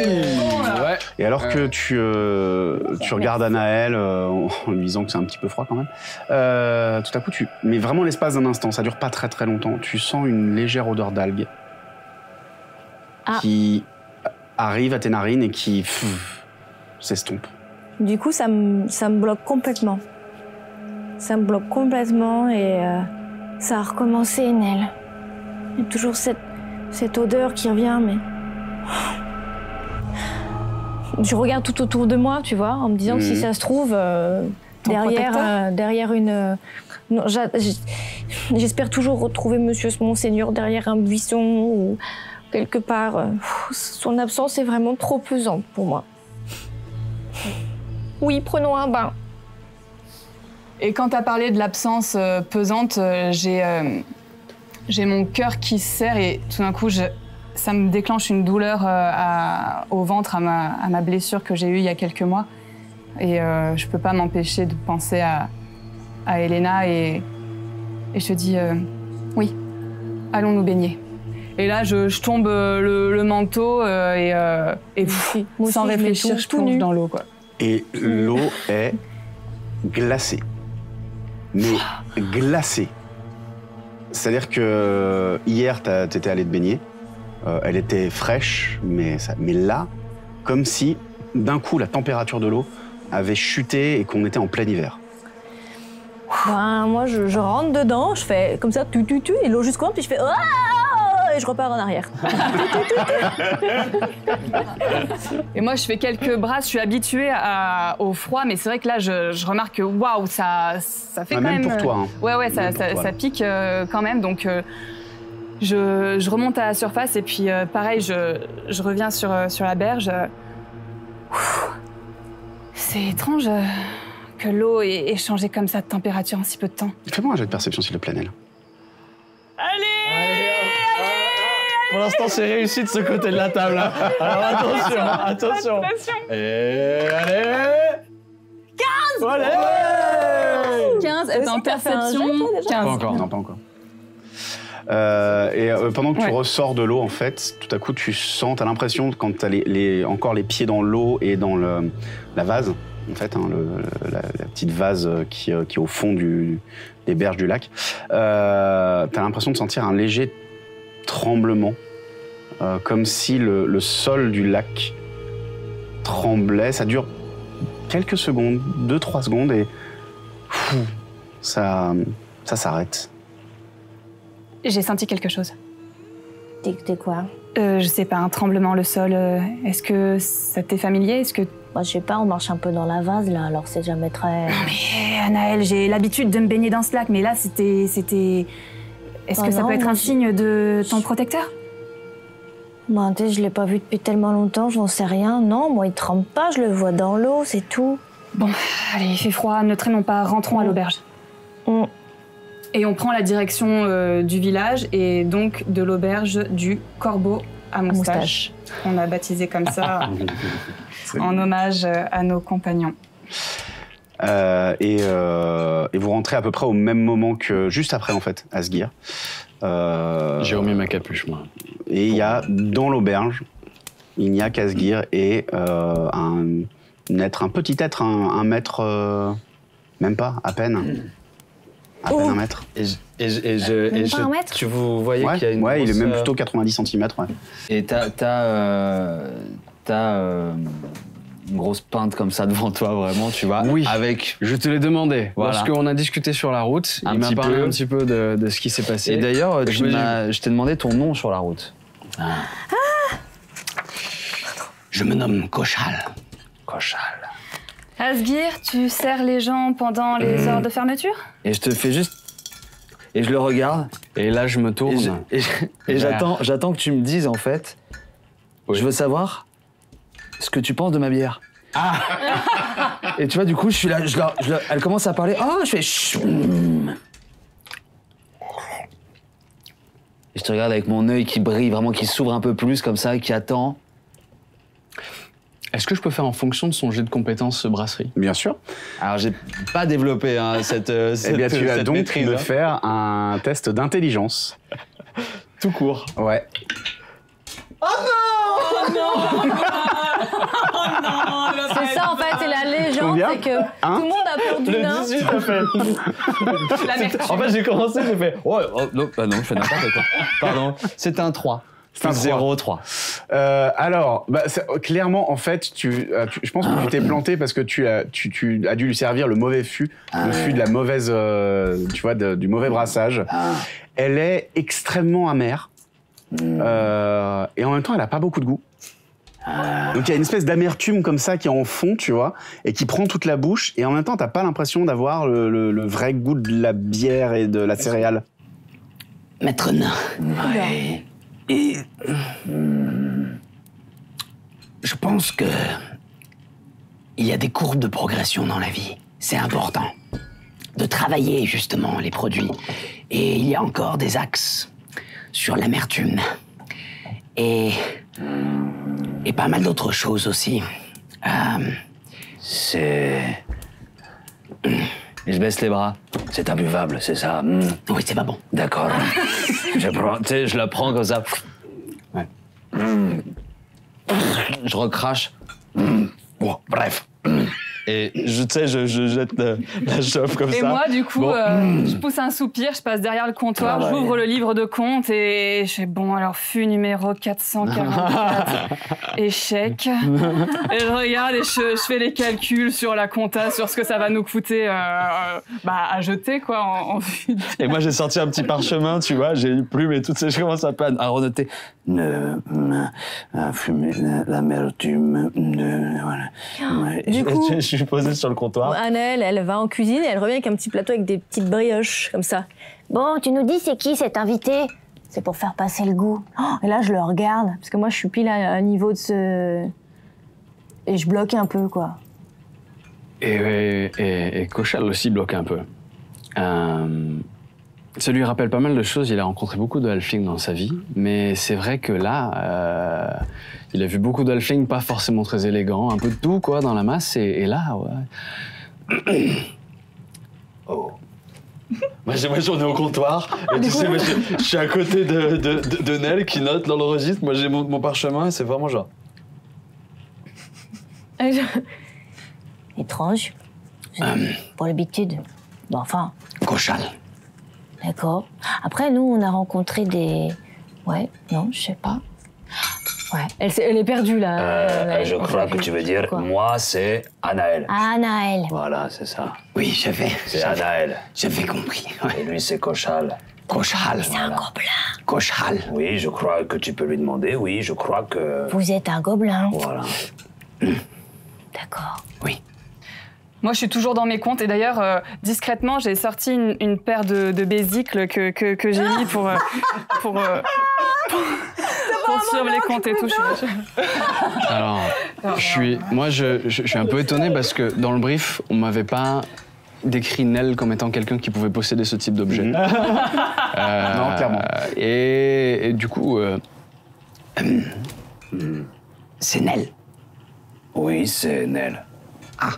ouais. Et alors que tu, euh, tu regardes Anaël euh, en lui disant que c'est un petit peu froid quand même, euh, tout à coup, tu... mais vraiment l'espace d'un instant, ça dure pas très très longtemps, tu sens une légère odeur d'algues ah. qui arrive à tes narines et qui s'estompe. Du coup, ça me ça me bloque complètement. Ça me bloque complètement et euh, ça a recommencé, Nel. Il y a toujours cette... cette odeur qui revient, mais... Je regarde tout autour de moi, tu vois, en me disant mmh. que si ça se trouve, euh, derrière, euh, derrière une... Euh, j'espère toujours retrouver Monsieur Monseigneur derrière un buisson ou quelque part. Euh, son absence est vraiment trop pesante pour moi. Oui, prenons un bain. Et quand tu as parlé de l'absence euh, pesante, euh, j'ai... Euh... J'ai mon cœur qui se serre et tout d'un coup, je, ça me déclenche une douleur euh, à, au ventre, à ma, à ma blessure que j'ai eue il y a quelques mois. Et euh, je peux pas m'empêcher de penser à, à Hélèna et, et je te dis euh, oui, allons nous baigner. Et là, je, je tombe le, le manteau euh, et, euh, et pff, aussi, sans réfléchir, je, je plonge dans l'eau. Et l'eau est glacée, mais glacée. C'est-à-dire que hier, tu étais allé te baigner, Euh, elle était fraîche, mais, ça, mais là, comme si d'un coup la température de l'eau avait chuté et qu'on était en plein hiver. Ben, moi, je, je rentre dedans, je fais comme ça, tu, tu, tu, et l'eau jusqu'au puis je fais et je repars en arrière. Et moi, je fais quelques brasses, je suis habituée à, au froid, mais c'est vrai que là, je, je remarque que waouh, ça, ça fait ah, quand même. Même pour toi. Hein. Ouais, ouais, ça, ça, toi, ça pique euh, quand même, donc. Euh, Je, je remonte à la surface et puis euh, pareil, je, je reviens sur, euh, sur la berge. C'est étrange euh, que l'eau ait, ait changé comme ça de température en si peu de temps. Fais-moi un jet de perception s'il te plaît, Nel. Allez, allez, allez, allez. Pour l'instant, c'est réussi de ce côté de la table. Hein. Alors attention, attention. attention. Et allez quinze allez ouais quinze dans perception quinze. Pas encore, non, pas encore. Euh, et euh, pendant que ouais. tu ressors de l'eau, en fait, tout à coup, tu sens, t'as l'impression quand t'as les, les, encore les pieds dans l'eau et dans le, la vase, en fait, hein, le, la, la petite vase qui, qui est au fond du, des berges du lac, euh, t'as l'impression de sentir un léger tremblement, euh, comme si le, le sol du lac tremblait. Ça dure quelques secondes, deux, trois secondes, et pff, ça, ça s'arrête. J'ai senti quelque chose. T'es quoi? euh, Je sais pas, un tremblement, le sol. Euh, Est-ce que ça t'est familier? Est-ce que... Moi, je sais pas, on marche un peu dans la vase, là, alors c'est jamais très... Non mais, Anaël, j'ai l'habitude de me baigner dans ce lac, mais là, c'était... c'était. Est-ce que ça peut être un signe de ton protecteur? Moi, tu sais, je l'ai pas vu depuis tellement longtemps, j'en sais rien. Non, moi, il tremble pas, je le vois dans l'eau, c'est tout. Bon, allez, il fait froid, ne traînons pas, rentrons à l'auberge. On... Et on prend la direction euh, du village et donc de l'auberge du Corbeau à moustache. On a baptisé comme ça en hommage à nos compagnons. Euh, et, euh, et vous rentrez à peu près au même moment que juste après en fait, Asgir. Euh, J'ai remis ma capuche moi. Et il y a dans l'auberge, il n'y a qu'Asgir et euh, un, un être, un petit être, un, un mètre, euh, même pas, à peine. À peine oh. un mètre. Et je, et je, et je, même et pas je, un mètre. Tu vous voyez ouais, qu'il y a une Ouais, grosse... il est même plutôt quatre-vingt-dix centimètres. Ouais. Et t'as euh, euh, une grosse pinte comme ça devant toi, vraiment, tu vois. Oui, avec... je te l'ai demandé. Voilà. Parce qu'on a discuté sur la route, un il m'a parlé peu. un petit peu de, de ce qui s'est passé. Et d'ailleurs, je t'ai demandé ton nom sur la route. Ah. Ah. Je me nomme Kochal. Kochal. Asgir, tu serres les gens pendant les mmh. heures de fermeture? Et je te fais juste... Et je le regarde. Et là, je me tourne. Et j'attends je... je... que tu me dises, en fait, oui. je veux savoir ce que tu penses de ma bière. Ah. Et tu vois, du coup, je suis là, je la... Je la... elle commence à parler. Oh, je fais... Et je te regarde avec mon œil qui brille, vraiment, qui s'ouvre un peu plus, comme ça, qui attend. Est-ce que je peux faire en fonction de son jet de compétences brasserie? Bien sûr. Alors, j'ai pas développé hein, cette, euh, cette, eh bien, tu euh, vas donc maîtrise, me hein. faire un test d'intelligence. Tout court. Ouais. Oh non! Oh non! Oh non! C'est ça, en fait, c'est la légende, c'est que hein tout le monde a peur du nain. dix-huit, en fait. En fait, j'ai commencé, j'ai fait... Oh, oh non, bah non, je fais n'importe quoi. Pardon, c'était un trois. C'est un zéro trois. Euh, alors, bah, clairement, en fait, tu, euh, tu, je pense que tu t'es planté parce que tu as, tu, tu as dû lui servir le mauvais fût, ah. le fût de la mauvaise, euh, tu vois, de, du mauvais brassage. Ah. Elle est extrêmement amère mmh. euh, et en même temps, elle n'a pas beaucoup de goût. Ah. Donc, il y a une espèce d'amertume comme ça qui est en fond, tu vois, et qui prend toute la bouche. Et en même temps, tu n'as pas l'impression d'avoir le, le, le vrai goût de la bière et de la céréale. Maître nain. Ouais. Et je pense que il y a des courbes de progression dans la vie. C'est important de travailler justement les produits. Et il y a encore des axes sur l'amertume et, et pas mal d'autres choses aussi. Euh, c'est... Et je baisse les bras. C'est imbuvable, c'est ça. Mmh. Oui, c'est pas bon. D'accord. je, prends, je la prends comme ça. Ouais. Mmh. Je recrache. Mmh. Oh, bref. Mmh. Et je, tu sais, je, je jette la, la chauffe comme et ça. Et moi, du coup, bon. euh, je pousse un soupir, je passe derrière le comptoir, ah, j'ouvre ouais. le livre de compte et je fais bon, alors fût numéro quatre cent quarante-quatre, échec. Et je regarde et je, je fais les calculs sur la compta, sur ce que ça va nous coûter euh, bah, à jeter, quoi. En, en... Et moi, j'ai sorti un petit parchemin, tu vois, j'ai une plume et tout, je commence à panne, à renoter. Ne, à fumer l'amertume, voilà. Du coup, je, je suis posée sur le comptoir. Anaël, elle va en cuisine et elle revient avec un petit plateau avec des petites brioches, comme ça. Bon, tu nous dis c'est qui cet invité? C'est pour faire passer le goût. Et là, je le regarde, parce que moi, je suis pile à un niveau de ce... Et je bloque un peu, quoi. Et, et, et, et Kochal aussi bloque un peu. Euh... Ça lui rappelle pas mal de choses, il a rencontré beaucoup de halflings dans sa vie, mais c'est vrai que là, euh, il a vu beaucoup d'halflings pas forcément très élégants, un peu de tout quoi dans la masse, et, et là, ouais. Oh. Moi, j'en ai au comptoir, et tu sais, moi, je, je suis à côté de, de, de, de Nel qui note dans le registre, moi j'ai mon, mon parchemin, et c'est vraiment genre... Étrange, um, pour l'habitude, bon, enfin... Kochal. D'accord. Après, nous, on a rencontré des... Ouais, non, je sais pas. Ouais, elle, est, elle est perdue, là. Euh, elle, je elle, crois que tu veux dire, quoi. Moi, c'est Anaël. Anaël. Voilà, c'est ça. Oui, j'avais. C'est Anaël. J'avais compris. Ouais. Et lui, c'est Kochal. Kochal. C'est voilà. un gobelin. Kochal. Oui, je crois que tu peux lui demander. Oui, je crois que... Vous êtes un gobelin. Voilà. D'accord. Oui. Moi, je suis toujours dans mes comptes. Et d'ailleurs, euh, discrètement, j'ai sorti une, une paire de, de bésicles que, que, que j'ai mis pour, euh, pour, euh, pour, pour suivre les comptes et tout. Je... Alors, je suis, moi, je, je, je suis un peu étonné parce que dans le brief, on m'avait pas décrit Nel comme étant quelqu'un qui pouvait posséder ce type d'objet. Mmh. euh, non, clairement. Et, et du coup... Euh, c'est Nel. Oui, c'est Nel. Ah.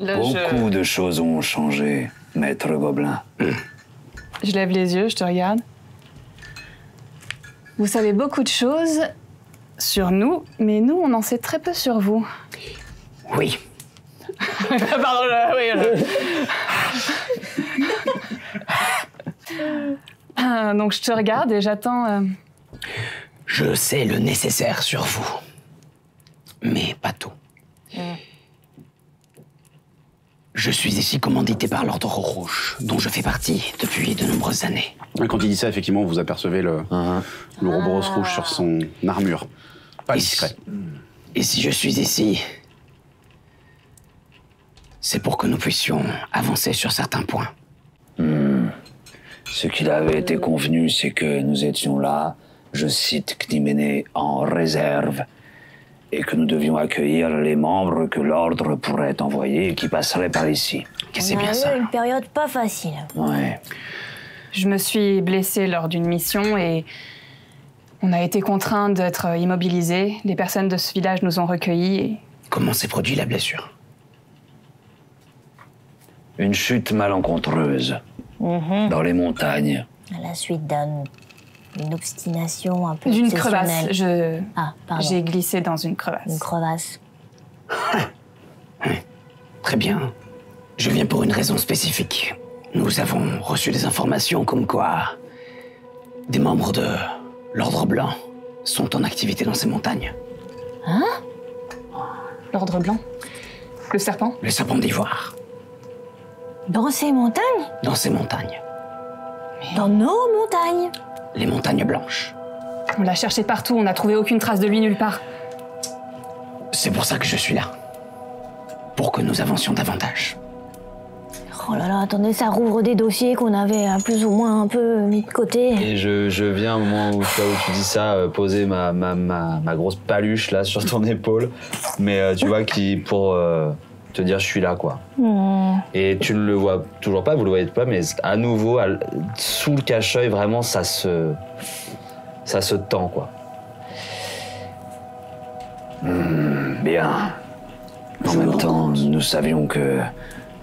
Là, Beaucoup je... de choses ont changé, maître Gobelin. Je lève les yeux, je te regarde. Vous savez beaucoup de choses sur nous, mais nous, on en sait très peu sur vous. Oui. Pardon, oui. Je... Donc, je te regarde et j'attends... Euh... Je sais le nécessaire sur vous, mais pas tout. Mmh. Je suis ici commandité par l'Ordre Rouge, dont je fais partie depuis de nombreuses années. Et quand il dit ça, effectivement, vous apercevez le uh-huh. l'Ouroboros ah. rouge sur son armure. Pas discret. Et si je suis ici, c'est pour que nous puissions avancer sur certains points. Mmh. Ce qu'il avait été convenu, c'est que nous étions là, je cite Gnimène, en réserve, et que nous devions accueillir les membres que l'ordre pourrait envoyer et qui passeraient par ici. C'est bien ça. On a eu une période pas facile. Ouais. Je me suis blessée lors d'une mission et on a été contraints d'être immobilisés. Les personnes de ce village nous ont recueillis et... Comment s'est produite la blessure? Une chute malencontreuse mmh. dans les montagnes. À la suite d'un... Une obstination un peu D'une crevasse. Je... Ah, pardon. J'ai glissé dans une crevasse. Une crevasse. Très bien. Je viens pour une raison spécifique. Nous avons reçu des informations comme quoi des membres de l'Ordre Blanc sont en activité dans ces montagnes. Hein? L'Ordre Blanc? Le serpent? Le serpent d'Ivoire. Dans ces montagnes? Dans ces montagnes. Mais... Dans nos montagnes? Les montagnes blanches. On l'a cherché partout, on n'a trouvé aucune trace de lui nulle part. C'est pour ça que je suis là. Pour que nous avancions davantage. Oh là là, attendez, ça rouvre des dossiers qu'on avait plus ou moins un peu mis de côté. Et je, je viens, au moment où, où tu dis ça, poser ma, ma, ma, ma grosse paluche là sur ton épaule. Mais euh, tu vois, qui pour... Euh... te dire je suis là quoi. Mmh. Et tu ne le vois toujours pas, vous le voyez pas, mais à nouveau, sous le cache-œil, vraiment ça se... ça se tend quoi. Mmh, bien. En je même me temps, nous savions que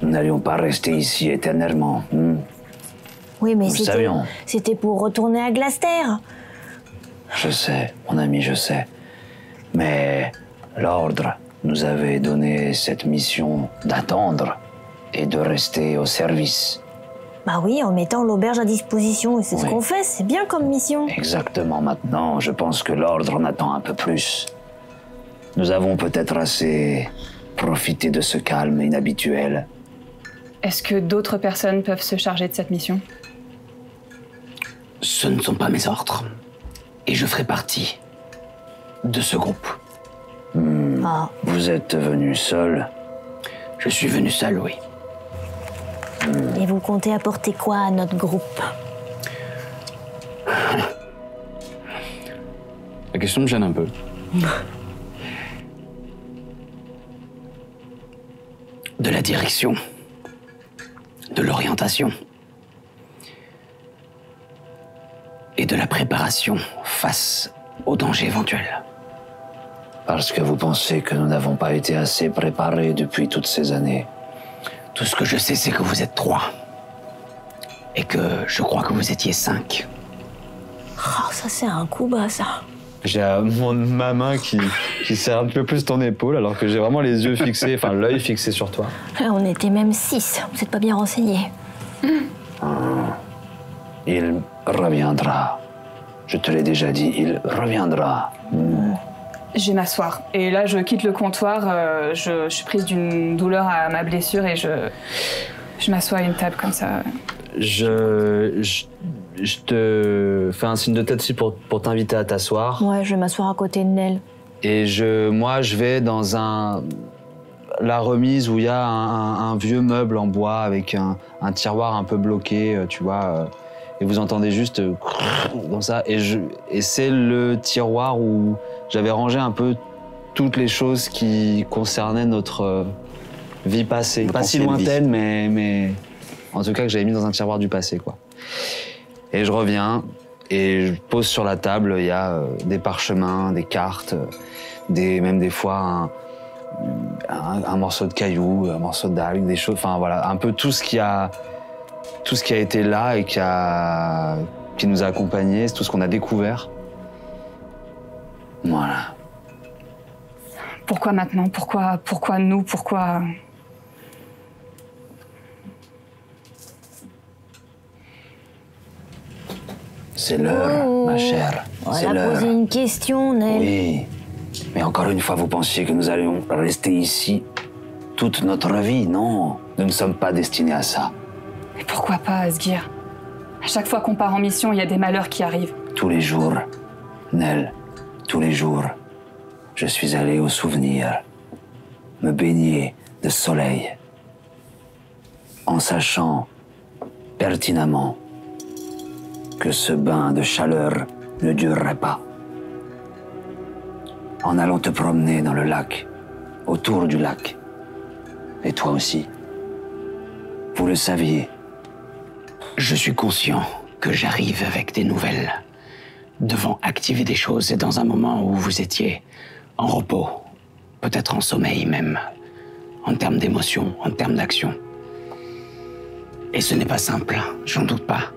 nous n'allions pas rester ici éternellement. Mmh. Oui, mais c'était pour retourner à Glacester. Je sais, mon ami, je sais. Mais l'ordre nous avait donné cette mission d'attendre et de rester au service. Bah oui, en mettant l'auberge à disposition, et c'est oui. ce qu'on fait, c'est bien comme mission. Exactement, maintenant, je pense que l'ordre en attend un peu plus. Nous avons peut-être assez profité de ce calme inhabituel. Est-ce que d'autres personnes peuvent se charger de cette mission? Ce ne sont pas mes ordres, et je ferai partie de ce groupe. Mmh. Ah. Vous êtes venu seul? Je suis venu seul, oui. Mmh. Et vous comptez apporter quoi à notre groupe? La question me gêne un peu. De la direction, de l'orientation et de la préparation face aux dangers éventuels. Parce que vous pensez que nous n'avons pas été assez préparés depuis toutes ces années. Tout ce que je sais, c'est que vous êtes trois. Et que je crois que vous étiez cinq. Oh, ça c'est un coup bas, ça. J'ai ma main qui, qui serre un peu plus ton épaule, alors que j'ai vraiment les yeux fixés, enfin l'œil fixé sur toi. Là, on était même six. Vous n'êtes pas bien renseignés. Mmh. Hum. Il reviendra. Je te l'ai déjà dit, il reviendra. Mmh. Je vais m'asseoir. Et là, je quitte le comptoir. Euh, je, je suis prise d'une douleur à ma blessure et je, je m'assois à une table comme ça. Je, je, je te fais un signe de tête aussi pour, pour t'inviter à t'asseoir. Ouais, je vais m'asseoir à côté de Nel. Et je, moi, je vais dans un, la remise où il y a un, un, un vieux meuble en bois avec un, un tiroir un peu bloqué, tu vois. Et vous entendez juste comme ça. Et, et c'est le tiroir où j'avais rangé un peu toutes les choses qui concernaient notre vie passée. Pas si lointaine, mais, mais en tout cas que j'avais mis dans un tiroir du passé, quoi. Et je reviens et je pose sur la table, il y a des parchemins, des cartes, des, même des fois un, un, un morceau de caillou, un morceau d'algue, des choses, enfin voilà, un peu tout ce qui a, tout ce qui a été là et qui, a, qui nous a accompagnés, c'est tout ce qu'on a découvert. Voilà. Pourquoi maintenant? Pourquoi, pourquoi nous? Pourquoi... C'est l'heure, oh, ma chère. C'est l'heure. On a posé une question, Nel. Oui. Mais encore une fois, vous pensiez que nous allions rester ici toute notre vie? Non. Nous ne sommes pas destinés à ça. Mais pourquoi pas, Asgir? À chaque fois qu'on part en mission, il y a des malheurs qui arrivent. Tous les jours, Nel. Tous les jours, je suis allé au souvenir, me baigner de soleil, en sachant pertinemment que ce bain de chaleur ne durerait pas. En allant te promener dans le lac, autour du lac, et toi aussi, vous le saviez. Je suis conscient que j'arrive avec des nouvelles. Devant activer des choses et dans un moment où vous étiez en repos, peut-être en sommeil même, en termes d'émotion, en termes d'action. Et ce n'est pas simple, j'en doute pas.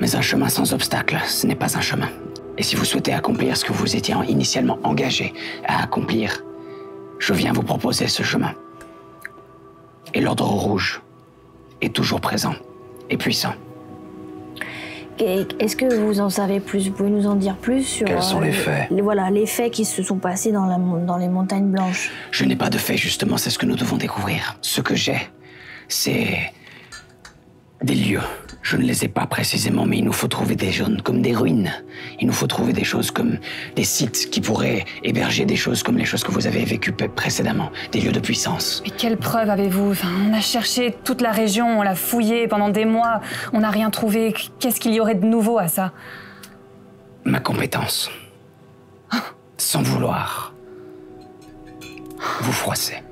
Mais un chemin sans obstacle, ce n'est pas un chemin. Et si vous souhaitez accomplir ce que vous étiez initialement engagé à accomplir, je viens vous proposer ce chemin. Et l'ordre rouge est toujours présent et puissant. Est-ce que vous en savez plus? Vous pouvez nous en dire plus sur... Quels sont euh, les faits? les, Voilà, les faits qui se sont passés dans, la, dans les montagnes blanches. Je n'ai pas de faits, justement, c'est ce que nous devons découvrir. Ce que j'ai, c'est des lieux. Je ne les ai pas précisément, mais il nous faut trouver des zones comme des ruines. Il nous faut trouver des choses comme des sites qui pourraient héberger des choses comme les choses que vous avez vécues précédemment, des lieux de puissance. Mais quelle preuve avez-vous? Enfin, on a cherché toute la région, on l'a fouillée pendant des mois, on n'a rien trouvé. Qu'est-ce qu'il y aurait de nouveau à ça? Ma compétence. Sans vouloir vous froisser.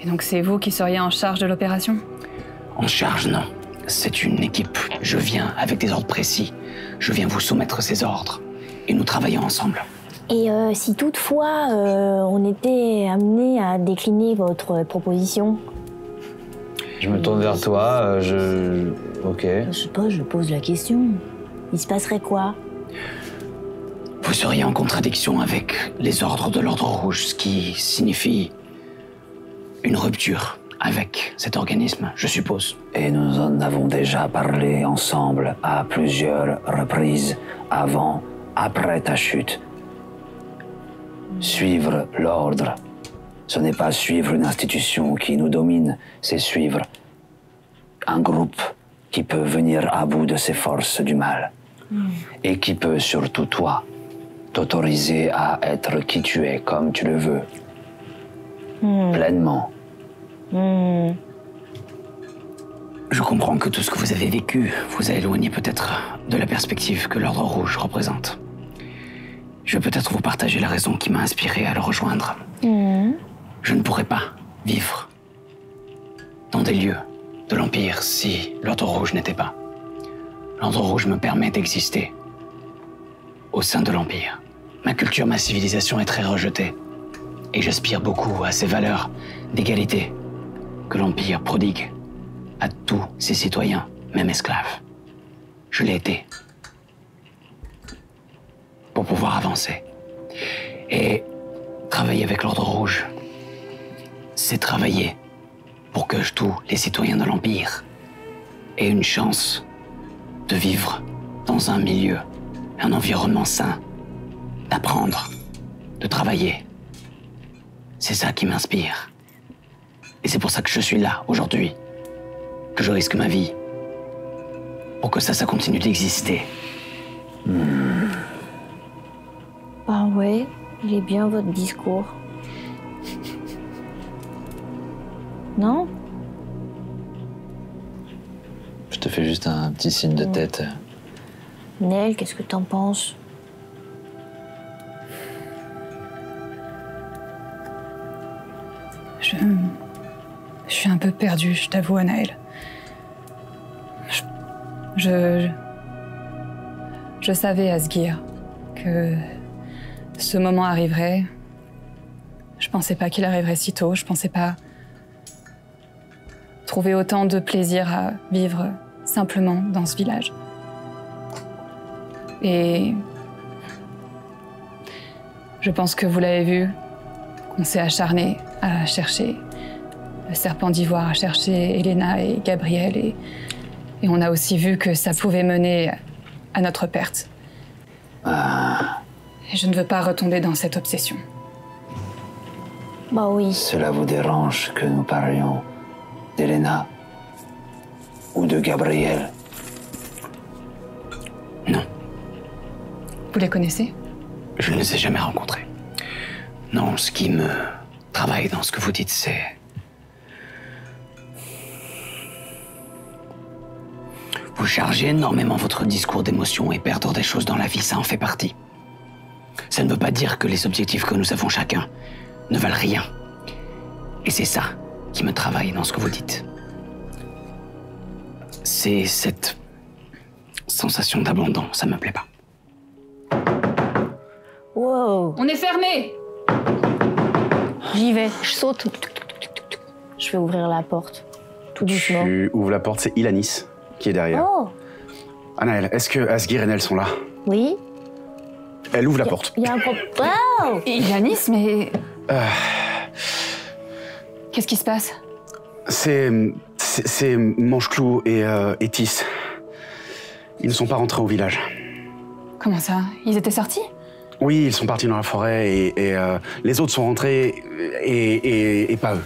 Et donc c'est vous qui seriez en charge de l'opération? En charge, non. C'est une équipe. Je viens avec des ordres précis. Je viens vous soumettre ces ordres. Et nous travaillons ensemble. Et euh, si toutefois, euh, on était amené à décliner votre proposition? Je me tourne vers toi, je... Ok. Je sais pas, je pose la question. Il se passerait quoi? Vous seriez en contradiction avec les ordres de l'Ordre Rouge, ce qui signifie une rupture avec cet organisme, je suppose. Et nous en avons déjà parlé ensemble à plusieurs reprises, avant, après ta chute. Suivre l'ordre, ce n'est pas suivre une institution qui nous domine, c'est suivre un groupe qui peut venir à bout de ses forces du mal. Mmh. Et qui peut, surtout toi, t'autoriser à être qui tu es, comme tu le veux. Mmh. Pleinement. Mmh. Je comprends que tout ce que vous avez vécu vous a éloigné peut-être de la perspective que l'Ordre Rouge représente. Je vais peut-être vous partager la raison qui m'a inspiré à le rejoindre. Mmh. Je ne pourrais pas vivre dans des lieux de l'Empire si l'Ordre Rouge n'était pas. L'Ordre Rouge me permet d'exister au sein de l'Empire. Ma culture, ma civilisation est très rejetée. Et j'aspire beaucoup à ces valeurs d'égalité que l'Empire prodigue à tous ses citoyens, même esclaves. Je l'ai été pour pouvoir avancer. Et travailler avec l'Ordre Rouge, c'est travailler pour que tous les citoyens de l'Empire aient une chance de vivre dans un milieu, un environnement sain, d'apprendre, de travailler. C'est ça qui m'inspire. Et c'est pour ça que je suis là, aujourd'hui, que je risque ma vie, pour que ça, ça continue d'exister. Mmh. Ah ouais, j'ai bien votre discours. Non? Je te fais juste un petit signe de tête. Nel, qu'est-ce que t'en penses? Je... je suis un peu perdue, je t'avoue, Anaël. Je... je... Je savais, Asgir, que ce moment arriverait. Je pensais pas qu'il arriverait si tôt, je pensais pas trouver autant de plaisir à vivre simplement dans ce village. Et... je pense que vous l'avez vu, qu'on s'est acharné à chercher le serpent d'Ivoire, à chercher Hélèna et Gabriel, et, et on a aussi vu que ça pouvait mener à notre perte. Ah. Et je ne veux pas retomber dans cette obsession. Bah oui. Cela vous dérange que nous parlions d'Hélèna ou de Gabriel? Non. Vous les connaissez? Je ne les ai jamais rencontrés. Non, ce qui me travaille dans ce que vous dites, c'est... Vous chargez énormément votre discours d'émotion et perdre des choses dans la vie, ça en fait partie. Ça ne veut pas dire que les objectifs que nous avons chacun ne valent rien. Et c'est ça qui me travaille dans ce que vous dites. C'est cette sensation d'abondance, ça me plaît pas. Wow. On est fermé. J'y vais, je saute. Je vais ouvrir la porte, tout doucement. Tu ouvres la porte, c'est Ilanis qui est derrière. Oh. Anaël, est-ce que Asgir et Nel sont là? Oui. Elle ouvre la porte. Il y a un problème. Wow. Ilanis, mais... Euh... Qu'est-ce qui se passe? C'est... c'est Mange-Clou et euh, Étis. Ils ne sont pas rentrés au village. Comment ça? Ils étaient sortis? Oui, ils sont partis dans la forêt et, et euh, les autres sont rentrés et, et, et pas eux.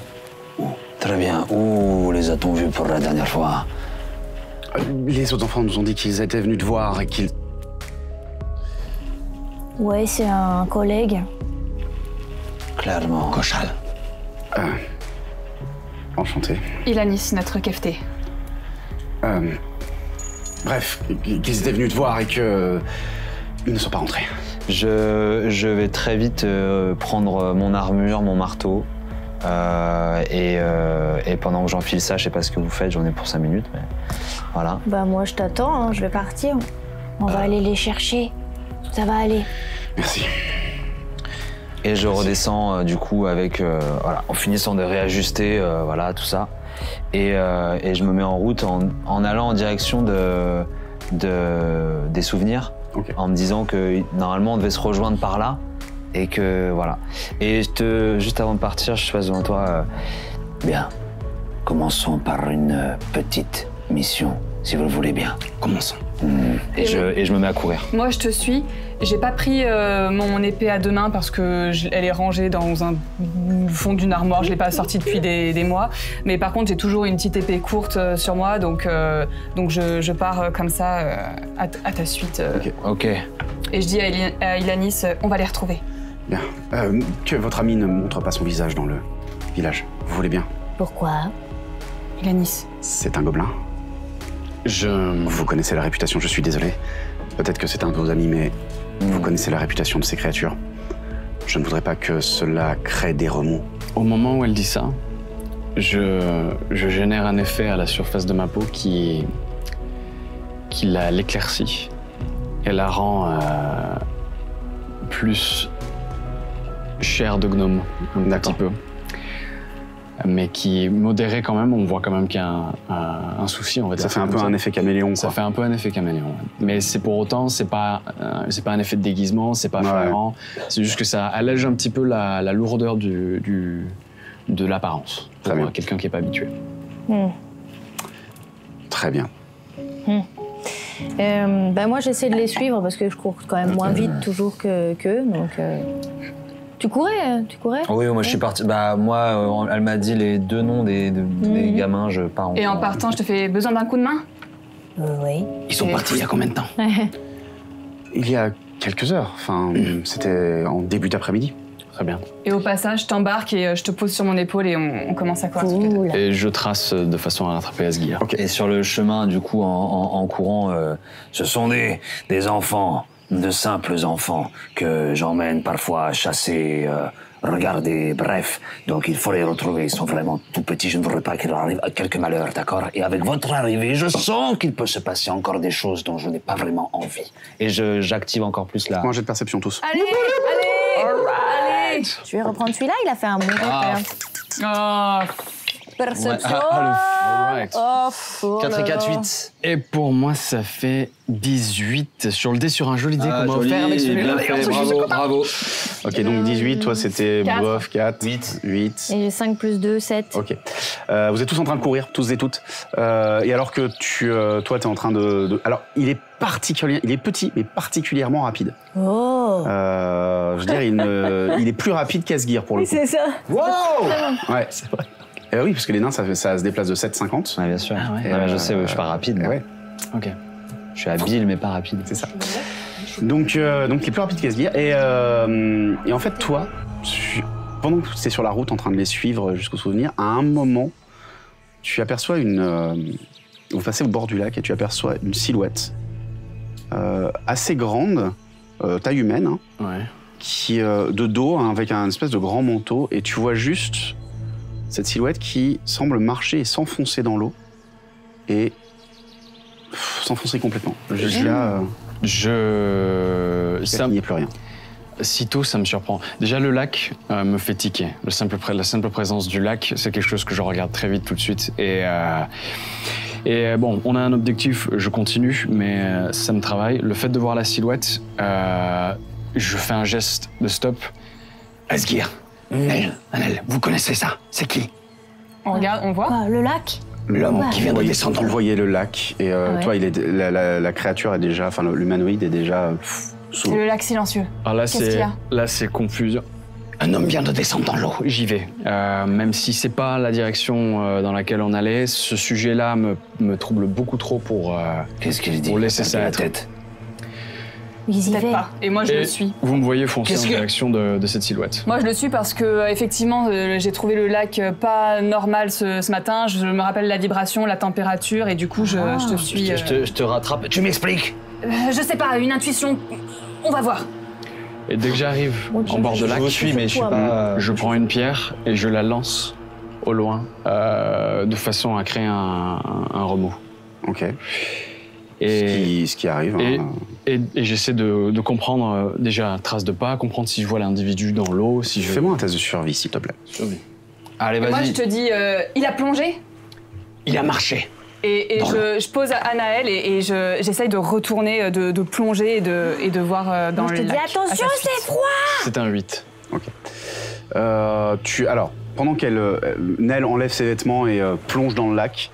Oh, très bien. Où les a-t-on vus pour la dernière fois? Les autres enfants nous ont dit qu'ils étaient venus te voir et qu'ils... Ouais, c'est un collègue. Clairement. Kochal. Euh, enchanté. Ilanis, notre cafeté. Euh, bref, qu'ils étaient venus te voir et que... ils ne sont pas rentrés. Je, je vais très vite euh, prendre mon armure, mon marteau, euh, et, euh, et pendant que j'enfile ça, je sais pas ce que vous faites, j'en ai pour cinq minutes, mais voilà. Bah moi je t'attends, hein, je vais partir. On euh... va aller les chercher, ça va aller. Merci. Et je Merci. redescends euh, du coup avec, euh, voilà, en finissant de réajuster, euh, voilà, tout ça. Et, euh, et je me mets en route en, en allant en direction de, de, des souvenirs. okay. En me disant que normalement on devait se rejoindre par là et que voilà. Et je te, juste avant de partir, je passe devant toi. Euh... Bien, commençons par une petite mission, si vous le voulez bien. Commençons. Mmh. Et, et, je, oui. et je me mets à courir. Moi, je te suis. J'ai pas pris euh, mon épée à deux mains parce que je, elle est rangée dans un fond d'une armoire. Je l'ai pas sortie depuis des, des mois. Mais par contre, j'ai toujours une petite épée courte euh, sur moi, donc euh, donc je, je pars euh, comme ça euh, à, à ta suite. Euh. Okay. Ok. Et je dis à, Il à Ilanis, euh, on va les retrouver. Bien. Euh, que votre ami ne montre pas son visage dans le village. Vous voulez bien? Pourquoi? Ilanis. C'est un gobelin. Je... Vous connaissez la réputation, je suis désolé. Peut-être que c'est un de vos amis, mais mmh. vous connaissez la réputation de ces créatures. Je ne voudrais pas que cela crée des remous. Au moment où elle dit ça, je, je génère un effet à la surface de ma peau qui, qui l'éclaircit. Elle la rend euh, plus chair de gnome, un petit peu. Mais qui est modéré quand même, on voit quand même qu'il y a un, un, un souci, on va dire. Ça fait un peu un effet caméléon, ça fait un peu un effet caméléon. Mais c'est pour autant, c'est pas, euh, c'est pas un effet de déguisement, c'est pas flagrant, c'est juste que ça allège un petit peu la, la lourdeur du, du, de l'apparence pour quelqu'un qui n'est pas habitué. Mmh. Très bien. Mmh. Euh, ben moi j'essaie de les suivre parce que je cours quand même moins vite toujours que qu'eux, donc... Euh... Tu courais, tu courais. Oui, moi je suis parti. Bah moi, elle m'a dit les deux noms des, des mmh. gamins, je pars. En... Et en partant, je te fais besoin d'un coup de main. Oui. Ils sont Et... partis il y a combien de temps? Il y a quelques heures. Enfin, c'était en début d'après-midi. Très bien. Et au passage, je t'embarque et je te pose sur mon épaule et on, on commence à courir. Cool. Et je trace de façon à rattraper Asgir. Okay. Et sur le chemin, du coup, en, en, en courant, euh, ce sont des, des enfants. De simples enfants que j'emmène parfois chasser, euh, regarder, bref. Donc il faut les retrouver, ils sont vraiment tout petits, je ne voudrais pas qu'il leur arrive quelque malheur, d'accord? Et avec votre arrivée, je sens qu'il peut se passer encore des choses dont je n'ai pas vraiment envie. Et j'active encore plus la... Moi j'ai de perception tous. Allez, allez, allez. Je vais reprendre celui-là, il a fait un bon ah. Perception. Ouais, ah, right. Oh, oh, quatre et quatre, huit. Et pour moi, ça fait dix-huit sur le dé, sur un joli dé ah, qu'on m'a offert avec celui-là. Bravo, bravo. Ok, donc dix-huit, toi c'était bof, quatre, huit. Et j'ai cinq plus deux, sept. Ok. Euh, vous êtes tous en train de courir, tous et toutes. Euh, et alors que tu, euh, toi, t'es en train de, de. Alors, il est particulièrement. Il est petit, mais particulièrement rapide. Oh euh, Je veux dire, il, ne, il est plus rapide qu'Asgir pour le coup. C'est ça. Wow. Ouais, c'est vrai. Euh, oui, parce que les nains, ça, ça se déplace de sept cinquante. Ouais, bien sûr. Ah ouais. Non, mais je sais, je suis pas rapide. Euh, ouais. Ok. Je suis habile, mais pas rapide. C'est ça. Donc, euh, donc, il est plus rapide qu'Asgir. Et, euh, et en fait, toi, pendant que tu es sur la route en train de les suivre jusqu'au souvenir, à un moment, tu aperçois une. Euh, vous passez au bord du lac et tu aperçois une silhouette euh, assez grande, euh, taille humaine, hein, ouais. qui euh, de dos, hein, avec un espèce de grand manteau, et tu vois juste. Cette silhouette qui semble marcher et s'enfoncer dans l'eau et s'enfoncer complètement. Juste mmh. là, euh... je là, ça... il n'y a plus rien. Sitôt, ça me surprend. Déjà, le lac euh, me fait tiquer. Le simple pr... La simple présence du lac, c'est quelque chose que je regarde très vite tout de suite. Et, euh... et bon, on a un objectif, je continue, mais euh, ça me travaille. Le fait de voir la silhouette, euh, je fais un geste de stop. Asgir. Nel, Anaël, vous connaissez ça? C'est qui? On regarde, on voit. Quoi, le lac? L'homme ouais. qui vient de voyez, descendre. Vous voyez le lac et euh, ah ouais. toi, il est la, la, la créature est déjà, enfin l'humanoïde est déjà pff, sous. C'est le lac silencieux. Alors là, c'est là, c'est confus. Un homme vient de descendre dans l'eau. J'y vais, euh, même si c'est pas la direction dans laquelle on allait. Ce sujet-là me, me trouble beaucoup trop pour. Euh, Qu'est-ce qu'il dit? Pour laisser ça à la tête. Ils y pas. Et moi, je et le suis. Vous me voyez foncer en que... direction de, de cette silhouette. Moi, je le suis parce que, effectivement, euh, j'ai trouvé le lac pas normal ce, ce matin. Je me rappelle la vibration, la température, et du coup, je, ah. je te suis. Je te, je te rattrape. Tu m'expliques euh, Je sais pas, une intuition. On va voir. Et dès que j'arrive bon, en bord je, de lac, je, suis, mais je, suis pas... je prends une pierre et je la lance au loin, euh, de façon à créer un, un, un remous. Ok. Et ce, qui, ce qui arrive. Et, hein. et, et j'essaie de, de comprendre, euh, déjà, trace de pas, comprendre si je vois l'individu dans l'eau, si je... Fais-moi un test de survie, s'il te plaît. Survie. Allez, vas-y. Moi, je te dis, euh, il a plongé? Il a marché. Et, et je, je pose à Anaël et, et j'essaye je, de retourner, de, de plonger et de, et de voir dans le lac. Je te dis attention, c'est froid. C'est un huit. Ok. Euh, tu, alors, pendant qu'elle, euh, Nel enlève ses vêtements et euh, plonge dans le lac,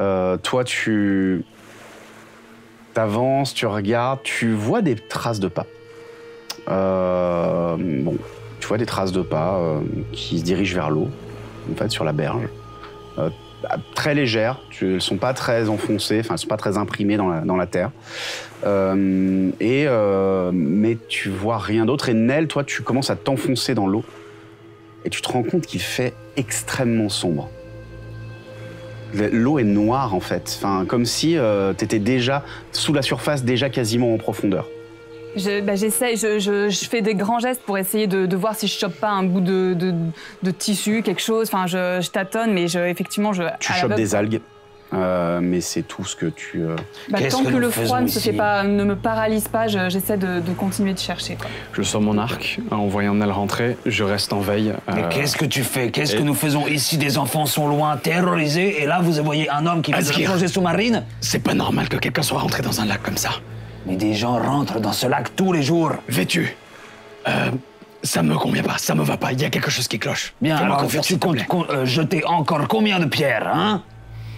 euh, toi tu t'avances, tu regardes, tu vois des traces de pas. Euh, bon, tu vois des traces de pas euh, qui se dirigent vers l'eau, en fait, sur la berge. Euh, très légères, tu, elles ne sont pas très enfoncées, enfin, elles ne sont pas très imprimées dans la, dans la terre. Euh, et, euh, mais tu vois rien d'autre. Et Nel, toi, tu commences à t'enfoncer dans l'eau. Et tu te rends compte qu'il fait extrêmement sombre. L'eau est noire, en fait. Enfin, comme si euh, tu étais déjà sous la surface, déjà quasiment en profondeur. Je, bah j'essaie, je, je, je fais des grands gestes pour essayer de, de voir si je chope pas un bout de, de, de tissu, quelque chose. Enfin, je, je tâtonne, mais je, effectivement, je... Tu chopes des algues, euh, mais c'est tout ce que tu... Euh... Bah, tant que, que le froid ne, se fait pas, ne me paralyse pas, j'essaie je, de, de continuer de chercher. Quoi. Je sors mon arc, en voyant Nel rentrer, je reste en veille. Euh... Mais qu'est-ce que tu fais? Qu'est-ce et... que nous faisons ici? Des enfants sont loin, terrorisés, et là, vous voyez un homme qui fait une plongée sous-marine? C'est pas normal que quelqu'un soit rentré dans un lac comme ça. Mais des gens rentrent dans ce lac tous les jours. Vêtu. Euh, ça me convient pas, ça me va pas, il y a quelque chose qui cloche. Bien, alors confiance, tu comptes euh, jeter encore combien de pierres, hein?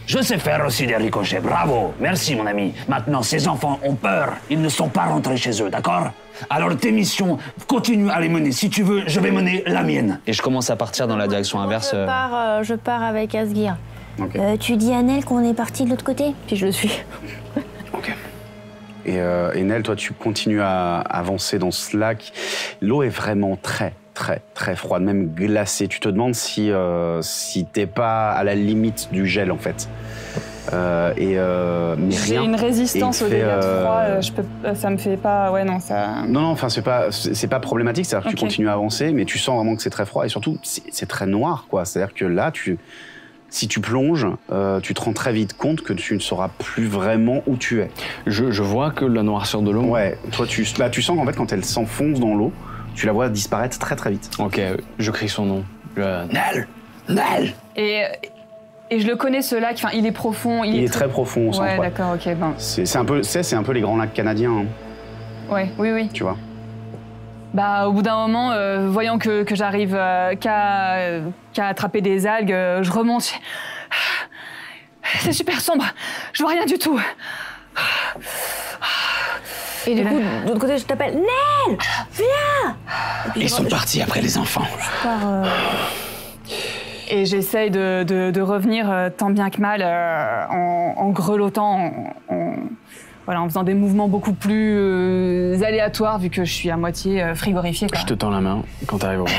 Je sais faire aussi des ricochets, bravo. Merci, mon ami. Maintenant, ces enfants ont peur, ils ne sont pas rentrés chez eux, d'accord? Alors tes missions, continue à les mener. Si tu veux, je vais mener la mienne. Et je commence à partir dans la direction inverse. Je pars, euh, je pars avec Asgir. Okay. Euh, tu dis à Nel qu'on est parti de l'autre côté? Puis je le suis. Ok. Et, euh, et Nel, toi, tu continues à avancer dans ce lac. L'eau est vraiment très, très, très froide, même glacée. Tu te demandes si, euh, si t'es pas à la limite du gel, en fait. Euh, et euh, j'ai une résistance au dégât de froid. Euh... Je peux, ça me fait pas. Ouais, non, ça. Non, non. Enfin, c'est pas, c'est pas problématique. C'est-à-dire que okay. tu continues à avancer, mais tu sens vraiment que c'est très froid et surtout c'est très noir, quoi. C'est-à-dire que là, tu, si tu plonges, euh, tu te rends très vite compte que tu ne sauras plus vraiment où tu es. Je, je vois que la noirceur de l'eau... Ouais, toi tu, bah, tu sens qu'en fait quand elle s'enfonce dans l'eau, tu la vois disparaître très très vite. Ok, je crie son nom. Euh... Nel! Nel! Et, et je le connais ce lac, enfin, il est profond. Il, il est, est très, très profond au centre. Ouais, ouais. D'accord, ok. Ben... C'est un peu, c'est un peu les grands lacs canadiens. Hein. Ouais, oui, oui. Tu vois. Bah, au bout d'un moment, euh, voyant que, que j'arrive euh, qu'à euh, qu'à attraper des algues, euh, je remonte. C'est super sombre, je vois rien du tout. Et du Et coup, de l'autre côté, je t'appelle Nel, viens. Ils sont partis après les enfants. Je pars, euh... Et j'essaye de, de, de revenir euh, tant bien que mal euh, en, en grelottant, en, en... Voilà, en faisant des mouvements beaucoup plus euh, aléatoires, vu que je suis à moitié euh, frigorifiée. Quoi. Je te tends la main quand t'arrives au bout.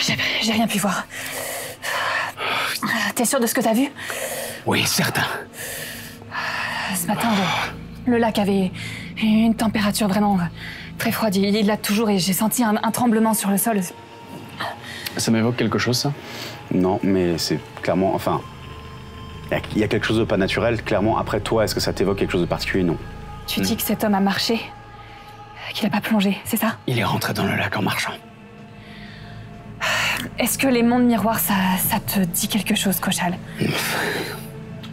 J'ai rien pu voir. T'es sûr de ce que t'as vu? Oui, certain. Ce matin, le, le lac avait une température vraiment très froide. Il l'a toujours et j'ai senti un, un tremblement sur le sol. Ça m'évoque quelque chose, ça? Non, mais c'est clairement... Enfin... Il y a quelque chose de pas naturel, clairement. Après toi, est-ce que ça t'évoque quelque chose de particulier? Non. Tu dis hmm. que cet homme a marché, qu'il n'a pas plongé, c'est ça? Il est rentré dans le lac en marchant. Est-ce que les mondes miroirs, ça, ça te dit quelque chose, Kochal?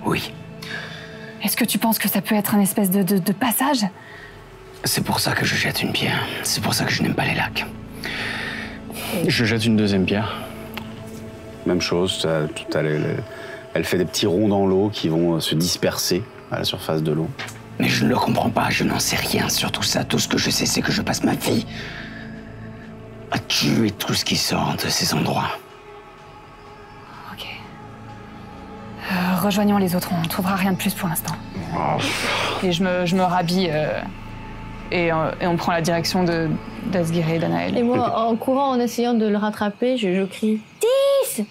Oui. Est-ce que tu penses que ça peut être un espèce de, de, de passage? C'est pour ça que je jette une pierre. C'est pour ça que je n'aime pas les lacs. Je jette une deuxième pierre. Même chose, ça, tout à l'heure... Elle fait des petits ronds dans l'eau qui vont se disperser à la surface de l'eau. Mais je ne le comprends pas, je n'en sais rien sur tout ça. Tout ce que je sais, c'est que je passe ma vie à tuer tout ce qui sort de ces endroits. Ok. Euh, rejoignons les autres, on ne trouvera rien de plus pour l'instant. Oh. Et je me, je me rhabille euh, et, euh, et on prend la direction d'Asgir et d'Anaël. Et moi, en courant, en essayant de le rattraper, je, je crie dix!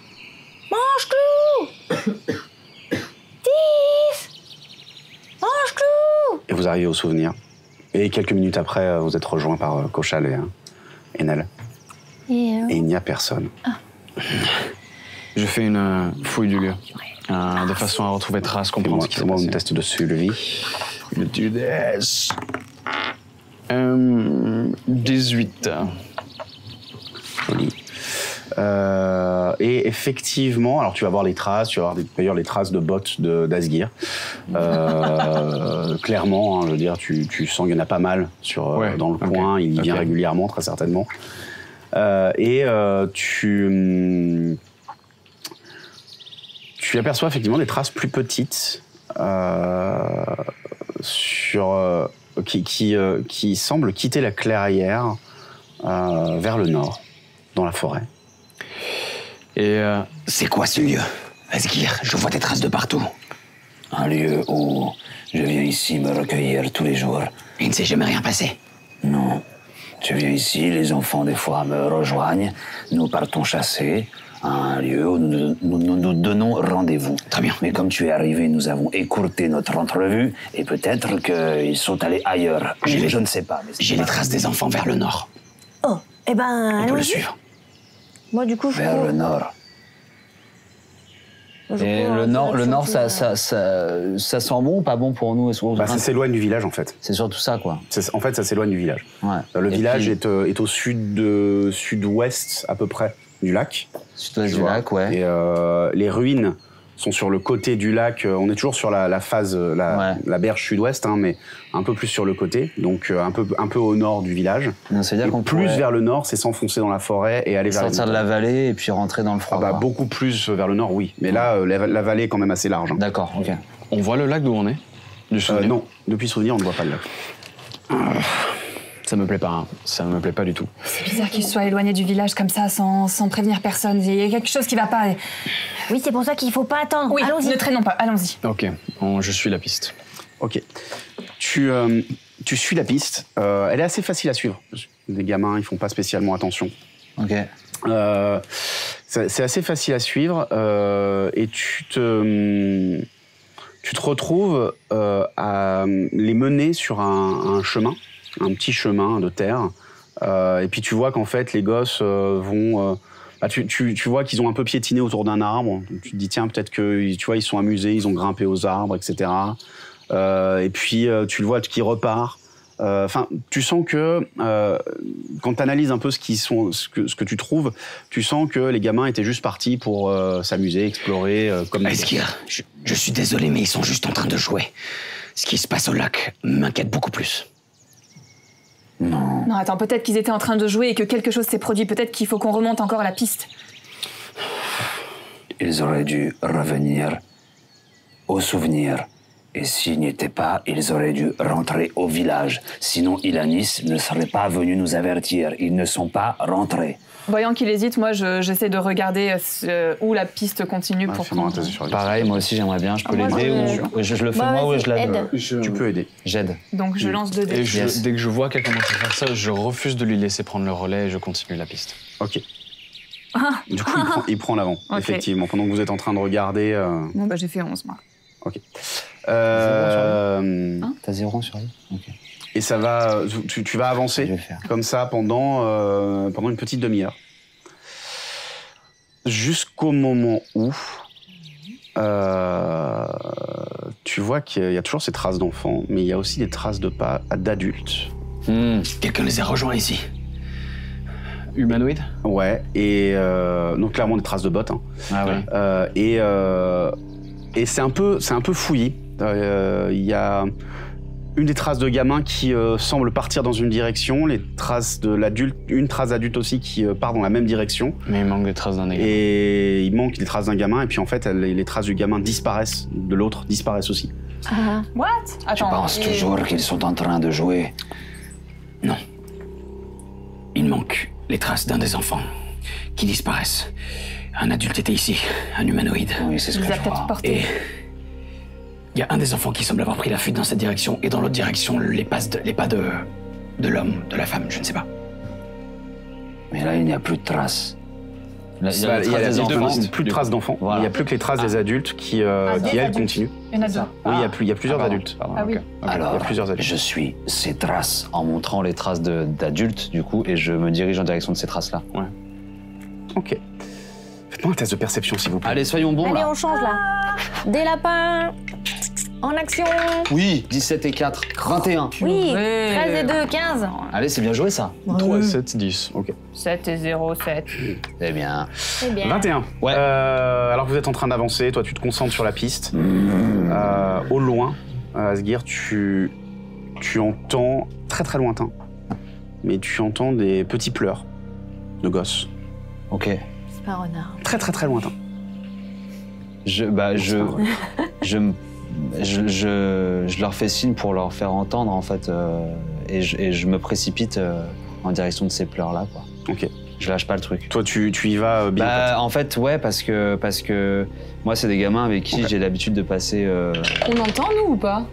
Mange-Clou! dix! Mange-Clou! Et vous arrivez au souvenir. Et quelques minutes après, vous êtes rejoints par Kochal et, et Nel. Et, euh... et il n'y a personne. Ah. Je fais une euh, fouille du lieu, euh, ah, de façon à retrouver trace, comprendre ce qui s'est passé. Fais-moi un test de survie. Le tudesse. Euh, dix-huit. Joli. Euh, et effectivement, alors tu vas voir les traces, tu vas voir d'ailleurs les traces de bottes d'Asgir. Euh, clairement, hein, je veux dire, tu, tu sens qu'il y en a pas mal sur, ouais, dans le okay. coin, il y okay. vient régulièrement, très certainement. Euh, et euh, tu, tu aperçois effectivement des traces plus petites euh, sur, euh, qui, qui, euh, qui semblent quitter la clairière euh, vers le nord, dans la forêt. Et euh... c'est quoi ce lieu, Asgir? Je vois des traces de partout. Un lieu où je viens ici me recueillir tous les jours. Il ne s'est jamais rien passé? Non. Je viens ici, les enfants des fois me rejoignent, nous partons chasser à un lieu où nous nous, nous, nous donnons rendez-vous. Très bien. Mais comme tu es arrivé, nous avons écourté notre entrevue et peut-être qu'ils sont allés ailleurs. Je, je ne sais pas. J'ai les traces des enfants vers le nord. Oh, eh ben... On peut le suivre. Moi, du coup, je Vers crois... le nord. Moi, et crois, le nord, le nord ça, ça, ça, ça sent bon ou pas bon pour nous? Bah, Ça s'éloigne du village, en fait. C'est surtout ça, quoi. En fait, ça s'éloigne du village. Ouais. Le et village puis... est, euh, est au sud, euh, sud-ouest, à peu près, du lac. Sud-ouest du vois. lac, ouais. Et euh, les ruines sont sur le côté du lac. On est toujours sur la, la phase, la, ouais. la berge sud-ouest, hein, mais un peu plus sur le côté, donc un peu, un peu au nord du village. Non, ça veut dire qu'on plus pourrait... vers le nord, c'est s'enfoncer dans la forêt et aller vers le nord. Sortir de la vallée et puis rentrer dans le froid. Ah bah, beaucoup plus vers le nord, oui. Mais ouais. là, la, la vallée est quand même assez large. Hein. D'accord, ok. On voit le lac d'où on est du souvenir? Euh, Non, depuis souvenir, on ne voit pas le lac. Euh... Ça me plaît pas, hein. Ça me plaît pas du tout. C'est bizarre qu'il soit éloigné du village comme ça, sans, sans prévenir personne. Il y a quelque chose qui va pas. Oui, c'est pour ça qu'il faut pas attendre. Oui, allons-y. Ne traînons pas, allons-y. Ok, bon, je suis la piste. Ok. Tu, euh, tu suis la piste. Euh, elle est assez facile à suivre. Les gamins, ils font pas spécialement attention. Ok. Euh, c'est assez facile à suivre euh, et tu te... Tu te retrouves euh, à les mener sur un, un chemin. un petit chemin de terre, euh, et puis tu vois qu'en fait, les gosses euh, vont... Euh, bah, tu, tu, tu vois qu'ils ont un peu piétiné autour d'un arbre, tu te dis, tiens, peut-être que, tu vois, ils sont amusés, ils ont grimpé aux arbres, et cetera. Euh, et puis, euh, tu le vois qui repart. Enfin, euh, tu sens que, euh, quand tu analyses un peu ce, qu'ils sont, ce, que, ce que tu trouves, tu sens que les gamins étaient juste partis pour euh, s'amuser, explorer, euh, comme... Asgir, je, je suis désolé, mais ils sont juste en train de jouer. Ce qui se passe au lac m'inquiète beaucoup plus. Non. Non, attends, peut-être qu'ils étaient en train de jouer et que quelque chose s'est produit. Peut-être qu'il faut qu'on remonte encore la piste. Ils auraient dû revenir au souvenir. Et s'ils n'y étaient pas, ils auraient dû rentrer au village. Sinon, Ilanis ne serait pas venu nous avertir. Ils ne sont pas rentrés. Voyant qu'il hésite, moi, j'essaie je, de regarder euh, où la piste continue bah, pour prendre. Pareil, moi aussi, j'aimerais bien. Je peux ah, l'aider ou je, je le fais bah, moi ou je l'aide. Je... Tu peux aider. J'aide. Donc, je lance deux dés. Et je, yes. dès que je vois qu'elle commence à faire ça, je refuse de lui laisser prendre le relais et je continue la piste. Ok. Ah. Du coup, il prend, il prend l'avant, okay. effectivement. Pendant que vous êtes en train de regarder... Euh... Non, bah, j'ai fait onze, moi. Ok. Euh... T'as zéro sur lui hein? Ok. Et ça va, tu, tu vas avancer comme ça pendant, euh, pendant une petite demi-heure. Jusqu'au moment où euh, tu vois qu'il y a toujours ces traces d'enfants, mais il y a aussi des traces de pas d'adultes. Mmh. Quelqu'un les a rejoints ici. Humanoïde? Ouais, et euh, donc clairement des traces de bottes. Hein. Ah ouais. Euh, et euh, et c'est un peu, c'est un peu fouillis. Il euh, y a... Une des traces de gamin qui euh, semble partir dans une direction, les traces de l'adulte, une trace d'adulte aussi qui euh, part dans la même direction. Mais il manque des traces d'un gamin. Et il manque des traces d'un gamin, et puis en fait, elle, les traces du gamin disparaissent, de l'autre disparaissent aussi. Ah, uh, what? Attends, je pense et... toujours qu'ils sont en train de jouer. Non. Il manque les traces d'un des enfants qui disparaissent. Un adulte était ici, un humanoïde. Oui, c'est ce que je crois. Et... Il y a un des enfants qui semble avoir pris la fuite dans cette direction, et dans l'autre direction, les pas de, les pas de, de l'homme, de la femme, je ne sais pas. Mais là, il n'y a plus de traces. Là, il n'y a, il y a des enfants, plus de traces d'enfants. Voilà. Il n'y a plus que les traces ah. des adultes qui, euh, ah, qui elles, adultes. continuent. Il y en a deux. Oui, il y a, plus, il y a plusieurs ah, adultes. Pardon, ah, oui. okay. Okay. Alors, il y a plusieurs adultes. Je suis ces traces en montrant les traces d'adultes, du coup, et je me dirige en direction de ces traces-là. Ouais. Ok. Faites-moi un test de perception, s'il vous plaît. Allez, soyons bons, là. Allez, on change, là. Des lapins. En action. Oui, dix-sept et quatre, vingt et un. Oui, ouais. treize et deux, quinze. Allez, c'est bien joué ça. Ouais. trois et sept, dix, ok. sept et zéro, sept. C'est bien. C'est bien. vingt et un. Ouais. Euh, alors que vous êtes en train d'avancer, toi tu te concentres sur la piste. Mmh. Euh, au loin, Asgir, tu, tu entends, très très lointain, mais tu entends des petits pleurs de gosses. Ok. C'est pas un renard. Très très très lointain. Je, bah, je, je, je, je, je leur fais signe pour leur faire entendre, en fait, euh, et, je, et je me précipite euh, en direction de ces pleurs-là, quoi. Ok. Je lâche pas le truc. Toi, tu, tu y vas euh, bien bah, en fait, ouais, parce que, parce que moi, c'est des gamins avec qui okay. j'ai l'habitude de passer... Euh... On entend, nous, ou pas?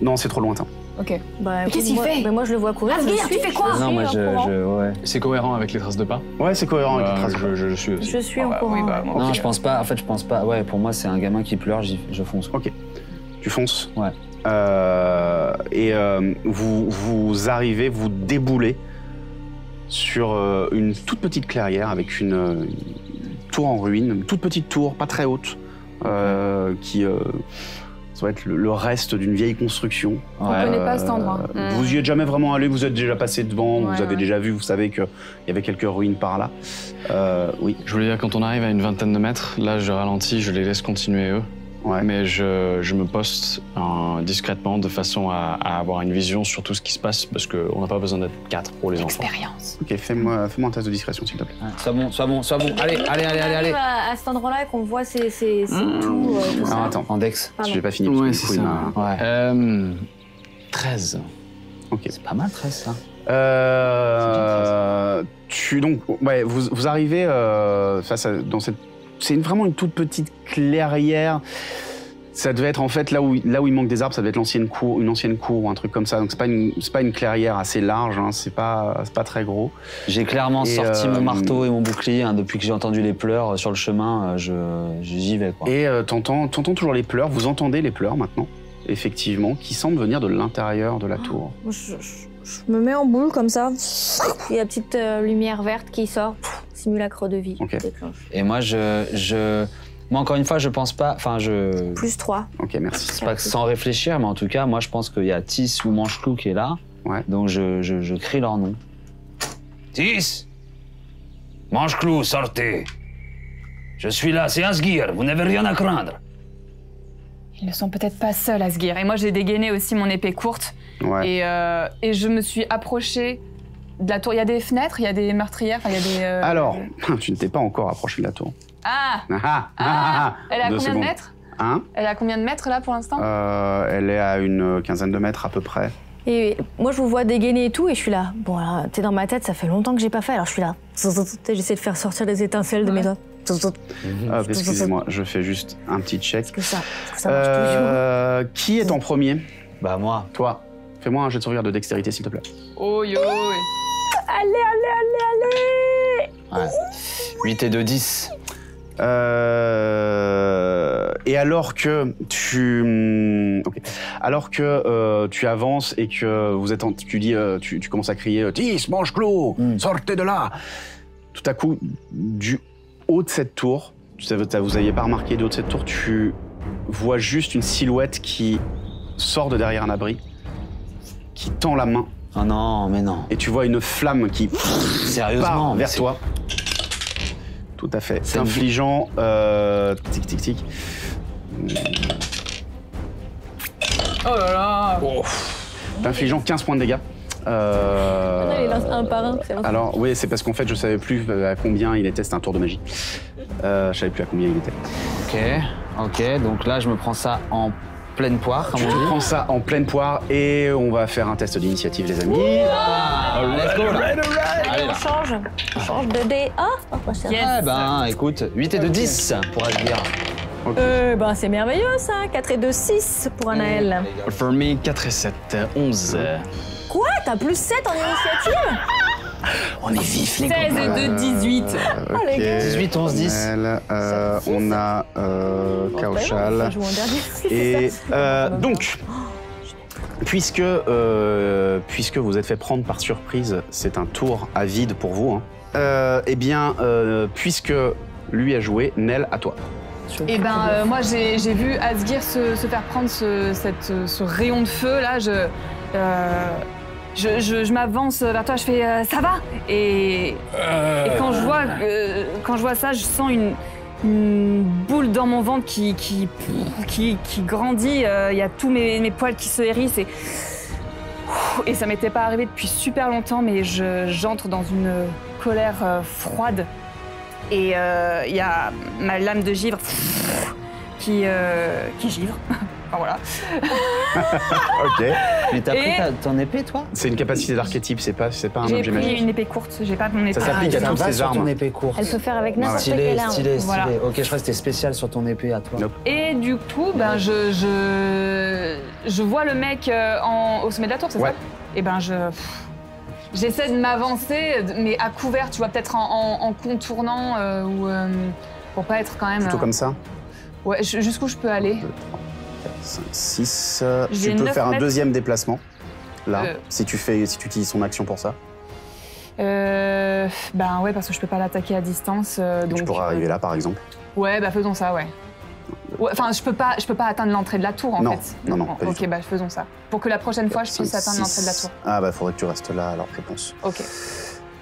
Non, c'est trop lointain. Ok. Bah, qu'est-ce qu'il fait? Bah, moi, je le vois courir. Asgir, tu fais quoi? Non, moi, je... je ouais. C'est cohérent avec les traces de pas? Ouais, c'est cohérent bah, avec les traces de pas. Je, je suis aussi. Je suis ah, en bah, courant. Oui, bah, non, okay. je pense pas. En fait, je pense pas. Ouais, pour moi, c'est un gamin qui pleure, je fonce. Ok. Tu fonces? Ouais. Euh, et euh, vous, vous arrivez, vous déboulez sur euh, une toute petite clairière avec une, une tour en ruine, une toute petite tour, pas très haute, euh, qui... Euh, ça va être le, le reste d'une vieille construction. Ouais. On ne connaît pas cet endroit. Euh, mmh. Vous y êtes jamais vraiment allé, vous êtes déjà passé devant, ouais, vous avez ouais. déjà vu, vous savez qu'il y avait quelques ruines par là. Euh, oui. Je voulais dire, quand on arrive à une vingtaine de mètres, là je ralentis, je les laisse continuer eux. Ouais. Mais je, je me poste hein, discrètement de façon à, à avoir une vision sur tout ce qui se passe parce qu'on n'a pas besoin d'être quatre pour les enfants. Expérience. Ok, fais-moi fais-moi un test de discrétion, s'il te plaît. Ouais. Sois bon, sois bon, sois bon. Allez, allez, allez, allez. allez. À, à cet endroit-là qu'on voit, c'est mmh. tout. Euh, tout ah, attends, index. Je n'ai pas fini. Ouais, c'est ça. Ouais. Euh, treize. Ok. C'est pas mal, treize, ça. Euh, treize. Tu donc, ouais, vous, vous arrivez euh, face à dans cette. C'est vraiment une toute petite clairière. Ça devait être en fait là où, là où il manque des arbres, ça devait être l'ancienne cour, une ancienne cour ou un truc comme ça. Donc c'est pas une, c'est pas une clairière assez large, hein. c'est pas, c'est pas très gros. J'ai clairement et sorti euh, mon marteau et mon bouclier hein. depuis que j'ai entendu les pleurs sur le chemin. Je, j'y vais quoi. Et euh, t'entends, t'entends toujours les pleurs. Vous entendez les pleurs maintenant, effectivement, qui semblent venir de l'intérieur de la oh, tour. Je, je, je me mets en boule comme ça. Il y a la petite euh, lumière verte qui sort. Simulacre de vie. Okay. Et moi, je, je... Moi, encore une fois, je pense pas... Enfin, je... plus trois. Ok, merci. C'est pas que sans réfléchir, mais en tout cas, moi, je pense qu'il y a Tis ou Mange-Clou qui est là. Ouais. Donc, je, je, je crie leur nom. Tis, Mange-Clou, sortez. Je suis là, c'est Asgir, vous n'avez rien à craindre. Ils ne sont peut-être pas seuls, Asgir. Et moi, j'ai dégainé aussi mon épée courte. Ouais. Et, euh, et je me suis approchée... De la tour, il y a des fenêtres, il y a des meurtrières, il y a des... Euh... Alors, tu ne t'es pas encore approché de la tour. Ah, ah, ah, ah, ah. Elle est à combien secondes. de mètres hein Elle est à combien de mètres, là, pour l'instant euh, Elle est à une quinzaine de mètres, à peu près. Et moi, je vous vois dégainer et tout, et je suis là. Bon, alors, t'es dans ma tête, ça fait longtemps que j'ai pas fait, alors je suis là. J'essaie de faire sortir les étincelles de ouais. mes doigts. Ah, excusez-moi, je fais juste un petit check. Est-ce que ça, est-ce que ça marche euh, toujours Qui est en premier? Bah, moi. Toi. Fais-moi un jet de sauvegarde de dextérité, s'il te plaît. Oh, yo, oui. Allez, allez, allez, allez ouais. huit et deux, dix. Euh... Et alors que tu... Okay. Alors que euh, tu avances et que vous êtes en... tu, dis, euh, tu, tu commences à crier « Tis, Mange-Clou, mm. sortez de là !» Tout à coup, du haut de cette tour, vous n'aviez pas remarqué, du haut de cette tour, tu vois juste une silhouette qui sort de derrière un abri, qui tend la main. Ah non, mais non. Et tu vois une flamme qui Sérieusement, part vers toi. Tout à fait. C'est infligeant. Euh... Tic, tic, tic. Oh là là oh. T'infligeant quinze points de dégâts. Euh... Il lance un par un. Alors, oui, c'est parce qu'en fait, je savais plus à combien il était. C'était un tour de magie. Euh, je savais plus à combien il était. Ok, ok. Donc là, je me prends ça en... pleine poire, comme on dit. Je prends ça en pleine poire et on va faire un test d'initiative, les amis. Wow. Right, let's go, là. Right, right. Allez, on change. On change de dé. Ah, oh, oh, yes. Eh ben, écoute, huit et deux, dix pour Asgir. Okay. Euh, ben, c'est merveilleux, ça. quatre et deux, six pour Anaël. Mm. For me, quatre et sept, onze. Quoi? T'as plus sept en initiative? On est vif, les gars. seize et deux, dix-huit. Euh, okay. Oh, les gars. dix-huit, onze, dix. Euh, on a euh, Kochal. Et euh, donc, puisque, euh, puisque vous êtes fait prendre par surprise, c'est un tour à vide pour vous. Eh bien, euh, puisque lui a joué, Nel, à toi. Eh ben, euh, moi, j'ai vu Asgir se, se faire prendre ce, cette, ce rayon de feu, là. Je, euh, je, je, je m'avance vers toi, je fais euh, « ça va ?» Et, euh... et quand, je vois, euh, quand je vois ça, je sens une, une boule dans mon ventre qui, qui, qui, qui grandit. Il euh, y a tous mes, mes poils qui se hérissent. Et, et ça m'était pas arrivé depuis super longtemps, mais j'entre dans une colère euh, froide. Et il euh, y a ma lame de givre qui, euh, qui givre. Enfin, voilà. Ok. Mais t'as pris ta, ton épée, toi? C'est une capacité d'archétype, c'est pas, pas un objet magique. J'ai pris une épée courte, j'ai pas mon épée. Ça s'applique ah, à toutes ses armes. Ton épée courte. Elle peut faire avec n'importe quelle ouais. arme. Stylé, stylé, voilà. stylé. Ok, je crois que c'était spécial sur ton épée à toi. Nope. Et du coup, ben, ouais. je, je, je vois le mec en, au sommet de la tour, c'est ouais. ça? Et ben je... J'essaie de m'avancer, mais à couvert, tu vois, peut-être en, en, en contournant euh, ou euh, pour pas être quand même. Plutôt euh... comme ça. Ouais, jusqu'où je peux aller? deux, trois, quatre, cinq, six. Euh, tu peux faire mètres. un deuxième déplacement, là, euh... si tu fais, si tu utilises son action pour ça. Euh, ben ouais, parce que je peux pas l'attaquer à distance. Euh, donc, tu pourrais euh... arriver là, par exemple. Ouais, bah faisons ça, ouais. Enfin, ouais, je peux pas, je peux pas atteindre l'entrée de la tour en non, fait. Non, non, non. Ok, bah faisons ça. Pour que la prochaine fois, je puisse atteindre l'entrée de la tour. Ah bah, faudrait que tu restes là, alors je pense. Ok.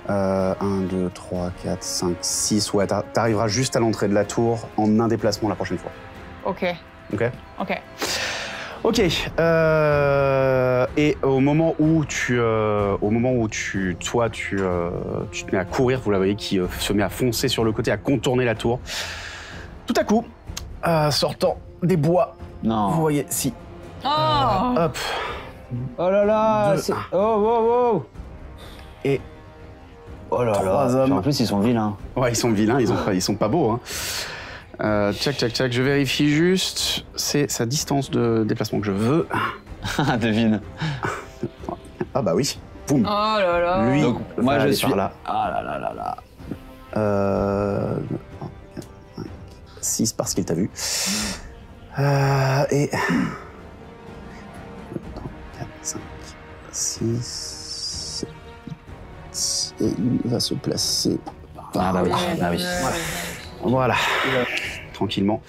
un, deux, trois, quatre, cinq, six. Ouais, t'arriveras juste à l'entrée de la tour en un déplacement la prochaine fois. Ok. Ok. Ok. Ok. Euh, et au moment où tu, euh, au moment où tu, toi, tu, euh, tu te mets à courir, vous la voyez qui euh, se met à foncer sur le côté, à contourner la tour. Tout à coup. Euh, sortant des bois. Non. Vous voyez, si. Oh euh, Hop. Oh là là. Deux, oh, oh, oh. Et. Oh là trois là. Hommes. En plus, ils sont vilains. Ouais, ils sont vilains, ils, ont, ils sont pas beaux. Hein. Euh, tchac, tchac, tchac. Je vérifie juste. C'est sa distance de déplacement que je veux. Devine. Ah bah oui. Boum. Oh là là. Lui, donc, moi, je suis. Là. Ah là là là là. Euh. six parce qu'il t'a vu. Euh, et... deux, trois, quatre, cinq, six... sept, et il va se placer... Ah bah oui, ah, oui. Voilà. Voilà. Tranquillement.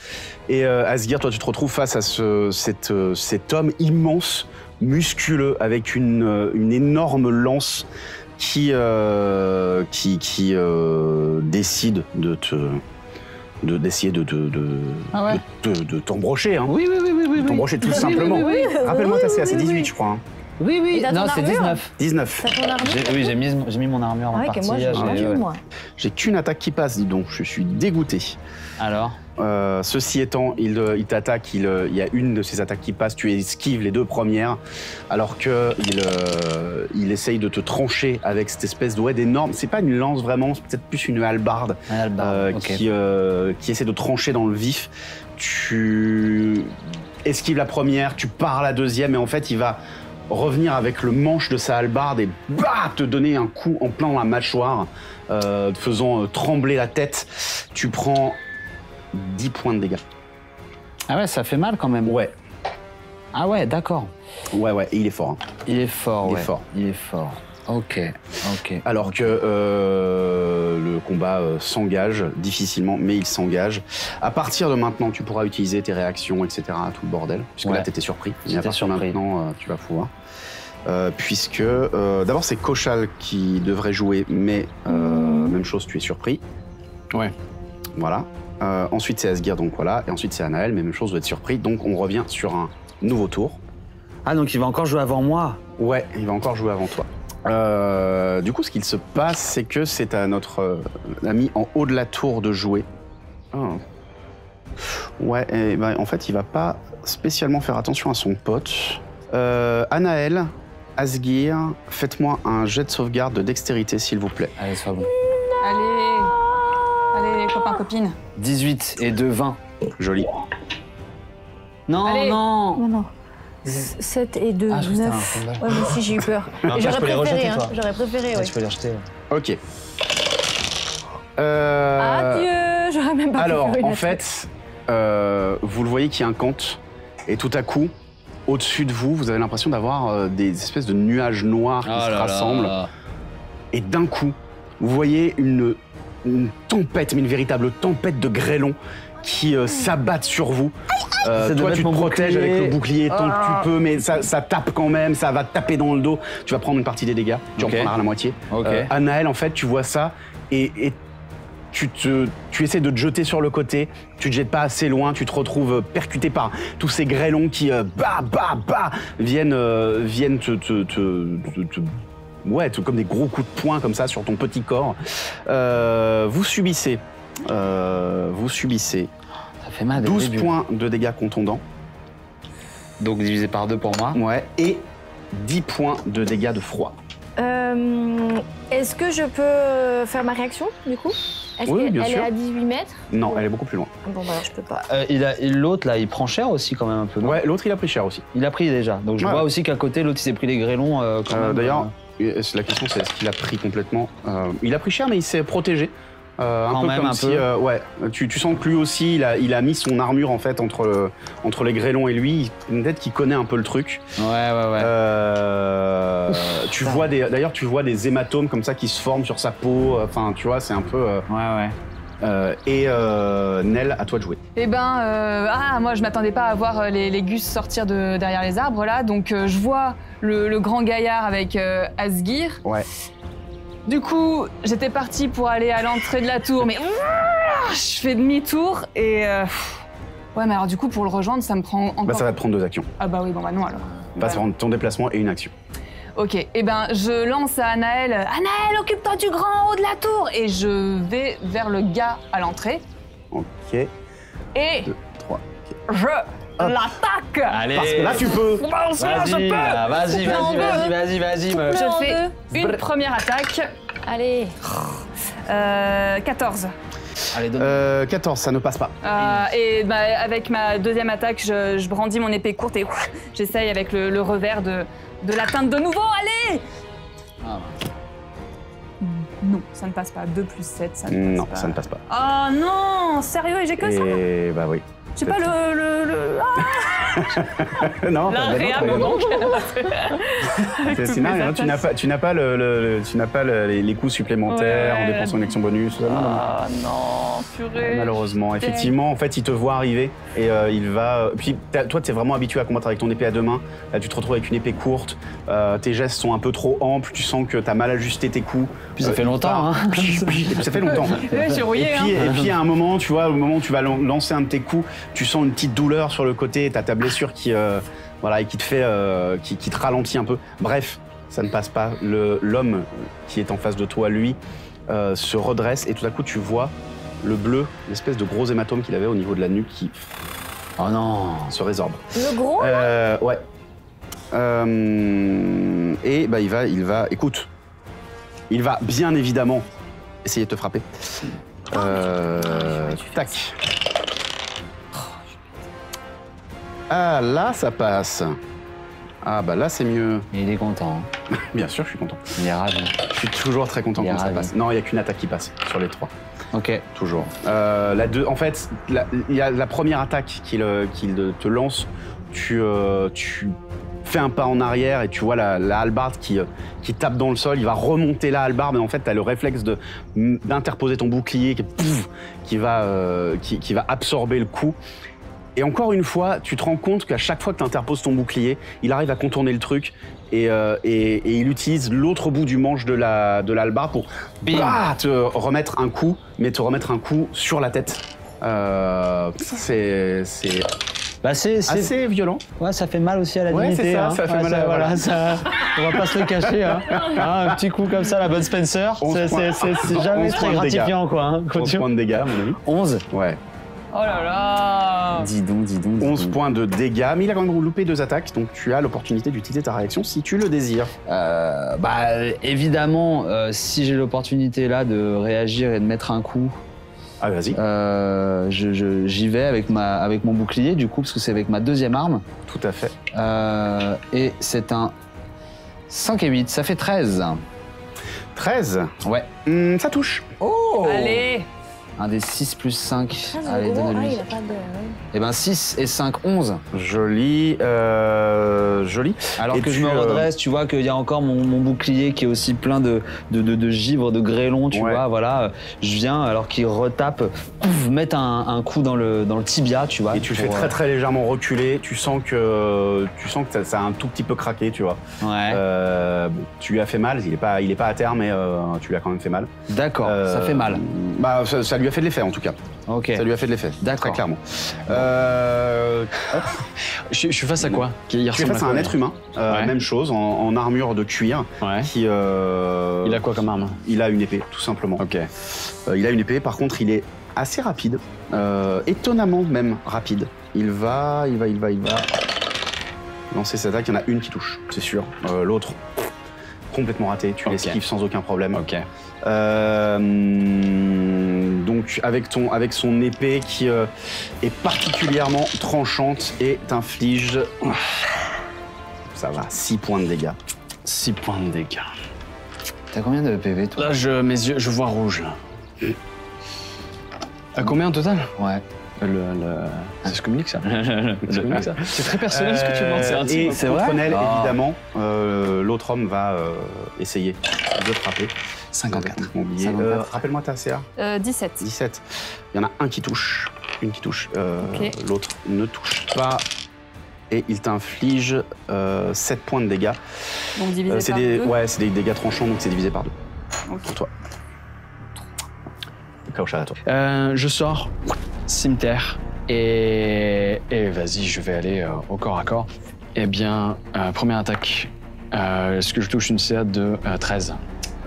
Et euh, Asgir, toi, tu te retrouves face à ce, cette, cet homme immense, musculeux, avec une, une énorme lance qui, euh, qui, qui euh, décide de te... d'essayer de, de, de, de, ah ouais. de, de, de t'embrocher. Hein. Oui, oui, oui, oui. oui de t'embrocher oui, tout oui, simplement. Oui, oui, oui, oui. Rappelle-moi, oui, c'est oui, dix-huit, oui. je crois. Hein. Oui, oui. Non, c'est dix-neuf. dix-neuf. Oui, j'ai mis, mis mon armure ah, en partie. Moi, j'ai ouais. ouais. qu'une attaque qui passe, dis donc. Je suis dégoûté. Alors euh, ceci étant, il, il t'attaque, il, il y a une de ses attaques qui passe, tu esquives les deux premières, alors qu'il euh, il essaye de te trancher avec cette espèce de ouais, d'énorme... C'est pas une lance vraiment, c'est peut-être plus une hallebarde euh, okay. qui, euh, qui essaie de trancher dans le vif. Tu esquives la première, tu pars la deuxième, et en fait, il va... revenir avec le manche de sa hallebarde et bah, te donner un coup en plein dans la mâchoire, euh, faisant euh, trembler la tête. Tu prends dix points de dégâts. Ah ouais, ça fait mal quand même. Ouais. Ah ouais, d'accord. Ouais, ouais, et il est fort. Hein. Il est fort, il ouais. est fort. Il est fort. Ok, ok. Alors que euh, le combat euh, s'engage, difficilement, mais il s'engage. À partir de maintenant, tu pourras utiliser tes réactions, et cetera, tout le bordel, puisque ouais. là, t'étais surpris. Mais à partir de maintenant, euh, tu vas pouvoir. Euh, puisque, euh, d'abord, c'est Kochal qui devrait jouer, mais euh, mmh. même chose, tu es surpris. Ouais. Voilà. Euh, ensuite, c'est Asgir, donc voilà. Et ensuite, c'est Anaël, mais même chose, doit être surpris. Donc, on revient sur un nouveau tour. Ah, donc il va encore jouer avant moi? Ouais, il va encore jouer avant toi. Euh, du coup, ce qu'il se passe, c'est que c'est à notre euh, ami en haut de la tour de jouer. Oh. Ouais, et ben, en fait, il va pas spécialement faire attention à son pote. Euh, Anaël, Asgir, faites-moi un jet de sauvegarde de dextérité, s'il vous plaît. Allez, sois bon. Allez, allez, copain, copine. dix-huit et deux, vingt. Joli. Non, allez. non, non, non. sept et deux, ah, neuf. Ouais, mais si, j'ai eu peur. J'aurais préféré, rejeter, hein. J'aurais préféré, ouais. ouais. Tu peux les rejeter. Ouais. Ok. Euh... Adieu, j'aurais même pas Alors, en fait, euh, vous le voyez qui incante, et tout à coup, au-dessus de vous, vous avez l'impression d'avoir euh, des espèces de nuages noirs qui oh se là rassemblent. Là. Et d'un coup, vous voyez une une tempête, mais une véritable tempête de grêlons qui euh, s'abattent sur vous. Euh, toi, tu te protèges bouclier. avec le bouclier tant ah. que tu peux, mais ça, ça tape quand même, ça va taper dans le dos. Tu vas prendre une partie des dégâts, tu okay. en prendras la moitié. Okay. Euh, Anaël, en fait, tu vois ça et, et tu, te, tu essaies de te jeter sur le côté, tu te jettes pas assez loin, tu te retrouves percuté par tous ces grêlons qui, euh, bah, bah, bah, viennent, euh, viennent te... te, te, te, te ouais, comme des gros coups de poing comme ça sur ton petit corps. Euh, vous subissez, euh, vous subissez ça fait mal, douze points de dégâts contondants. Donc divisé par deux pour moi. Ouais, et dix points de dégâts de froid. Euh, Est-ce que je peux faire ma réaction du coup? Est-ce oui, qu'elle est à dix-huit mètres? Non, ou... elle est beaucoup plus loin. Bon, bah alors je peux pas. Euh, l'autre là, il prend cher aussi quand même un peu. Ouais, l'autre il a pris cher aussi. Il a pris déjà. Donc je ouais. vois aussi qu'à côté, l'autre il s'est pris les grêlons euh, quand euh, même. D'ailleurs. La question, c'est est-ce qu'il a pris complètement euh, il a pris cher, mais il s'est protégé. Euh, un peu même, comme un si, peu. Euh, ouais. Tu, tu sens que lui aussi, il a, il a mis son armure en fait entre, le, entre les grêlons et lui. Une tête qui connaît un peu le truc. Ouais, ouais, ouais. Euh, tu vois des, d'ailleurs, tu vois des hématomes comme ça qui se forment sur sa peau. Enfin, tu vois, c'est un peu. Euh, ouais, ouais. Euh, et euh, Nel, à toi de jouer. Eh ben, euh, ah, moi je m'attendais pas à voir les, les gus sortir de, derrière les arbres là, donc euh, je vois le, le grand gaillard avec euh, Asgir. Ouais. Du coup, j'étais partie pour aller à l'entrée de la tour, mais je fais demi-tour et euh, ouais, mais alors du coup pour le rejoindre, ça me prend encore. Bah ça va te prendre deux actions. Ah bah oui, bon bah non alors. Bah ça va prendre ton déplacement et une action. Ok, et eh ben je lance à Anaël, Anaël, occupe-toi du grand haut de la tour. Et je vais vers le gars à l'entrée. Ok. Et deux, trois, okay. Je l'attaque. Allez. Parce que là tu peux. Vas-y, vas-y, vas-y, vas-y, vas-y. Je fais deux. Une première attaque. Allez. Euh, quatorze. Allez, euh, quatorze, ça ne passe pas. Euh, et bah, avec ma deuxième attaque, je, je brandis mon épée courte et j'essaye avec le, le revers de, de l'atteindre de nouveau. Allez ah. Non, ça ne passe pas. deux plus sept, ça ne passe non, pas. Non, ça ne passe pas. Oh non, sérieux, j'ai que et ça Et bah oui. Je sais pas, le... le, le... Ah non, la réa me manque. Sinon, tu n'as pas, tu n'as pas, le, le, tu n'as pas le, les, les coûts supplémentaires ouais. en dépensant une action bonus. Ah non, non purée. Malheureusement, effectivement, en fait, il te voit arriver et euh, il va... Puis toi, tu es vraiment habitué à combattre avec ton épée à deux mains. Là, tu te retrouves avec une épée courte. Euh, tes gestes sont un peu trop amples. Tu sens que tu as mal ajusté tes coups. Puis ça euh, fait longtemps. Hein. Ça fait longtemps. Ouais, je suis rouillé, et, puis, hein. et puis, à un moment, tu vois, au moment où tu vas lancer un de tes coups, tu sens une petite douleur sur le côté, t'as ta blessure qui, euh, voilà, et qui te fait, euh, qui, qui te ralentit un peu. Bref, ça ne passe pas. L'homme qui est en face de toi, lui, euh, se redresse et tout à coup tu vois le bleu, l'espèce de gros hématome qu'il avait au niveau de la nuque qui, oh non, se résorbe. Le gros. Euh, ouais. Euh, et bah il va, il va, écoute, il va bien évidemment essayer de te frapper. Euh, oh, tac. Ah, là, ça passe. Ah, bah là, c'est mieux. Il est content. Hein. Bien sûr, je suis content. Il est ravi. Je suis toujours très content quand ça passe. Non, il n'y a qu'une attaque qui passe sur les trois. Ok. Toujours. Euh, la deux, en fait, il y a la première attaque qu'il qu'il te lance. Tu, euh, tu fais un pas en arrière et tu vois la, la hallebarde qui, qui tape dans le sol. Il va remonter la hallebarde, mais en fait, tu as le réflexe d'interposer ton bouclier qui, pouf, qui, va, euh, qui, qui va absorber le coup. Et encore une fois, tu te rends compte qu'à chaque fois que tu interposes ton bouclier, il arrive à contourner le truc et, euh, et, et il utilise l'autre bout du manche de la de l'hallebarde pour bah, te remettre un coup, mais te remettre un coup sur la tête. Euh, c'est bah c'est assez violent. Ouais, ça fait mal aussi à la dignité. Ouais, c'est ça, hein. ça fait ouais, mal. Ça, à... Voilà, ça, on va pas se le cacher. Hein. Hein, un petit coup comme ça, la bonne Spencer, c'est jamais très gratifiant, quoi. Hein, onze points de dégâts, mon ami. onze. Ouais. Oh là là! Dis donc, dis donc. onze points de dégâts, mais il a quand même loupé deux attaques, donc tu as l'opportunité d'utiliser ta réaction si tu le désires. Euh, bah, évidemment, euh, si j'ai l'opportunité là de réagir et de mettre un coup. Ah, vas-y. Euh, j'y vais avec, ma, avec mon bouclier, du coup, parce que c'est avec ma deuxième arme. Tout à fait. Euh, et c'est un cinq et huit, ça fait treize. treize? Ouais. Mmh, ça touche. Oh! Allez! Un des six plus cinq. Ah, allez, donnez-lui. Ah, il a pas de... Eh ben six et cinq, onze. Joli. Euh, joli. Alors et que je me redresse, euh... tu vois qu'il y a encore mon, mon bouclier qui est aussi plein de, de, de, de givre, de grêlons, tu ouais. vois. Voilà. Je viens, alors qu'il retape, pouf, mettre un, un coup dans le, dans le tibia, tu vois. Et tu le fais très très légèrement reculer. Tu sens que, tu sens que ça, ça a un tout petit peu craqué, tu vois. Ouais. Euh, tu lui as fait mal. Il n'est pas, il est pas à terre, mais euh, tu lui as quand même fait mal. D'accord, euh, ça fait mal. Bah, ça, ça lui a fait de l'effet, en tout cas. Ok. Ça lui a fait de l'effet, très clairement. Euh... je, je suis face à quoi? Tu es face à un être humain, euh, ouais. même chose, en, en armure de cuir. Ouais. Qui, euh... Il a quoi comme arme? Il a une épée, tout simplement. Ok. Euh, il a une épée, par contre, il est assez rapide, euh, étonnamment même rapide. Il va, il va, il va, il va lancer cette attaque. Il y en a une qui touche, c'est sûr. Euh, L'autre, complètement raté. Tu okay. l'esquives sans aucun problème. Ok. Euh, donc avec, ton, avec son épée qui euh, est particulièrement tranchante et t'inflige, ça va, six points de dégâts. six points de dégâts. T'as combien de P V toi? Là, je, mes yeux, je vois rouge là. Et... À combien en total? Ouais. Le, le... C'est communique ça. C'est très personnel ce que tu demandes, c'est intime. C'est vrai. Contre Nel, évidemment, euh, l'autre homme va euh, essayer de frapper. cinquante-quatre. Euh, rappelle-moi ta C A. Euh, dix-sept. dix-sept. Il y en a un qui touche, une qui touche, euh, okay. l'autre ne touche pas. Et il t'inflige euh, sept points de dégâts. Donc divisé euh, par des, deux. Ouais, c'est des dégâts tranchants, donc c'est divisé par deux. Okay. Pour toi. Kausha, à toi. Euh, je sors, cimetière, et, et vas-y, je vais aller euh, au corps à corps. Eh bien, euh, première attaque, euh, est-ce que je touche une C A de euh, treize?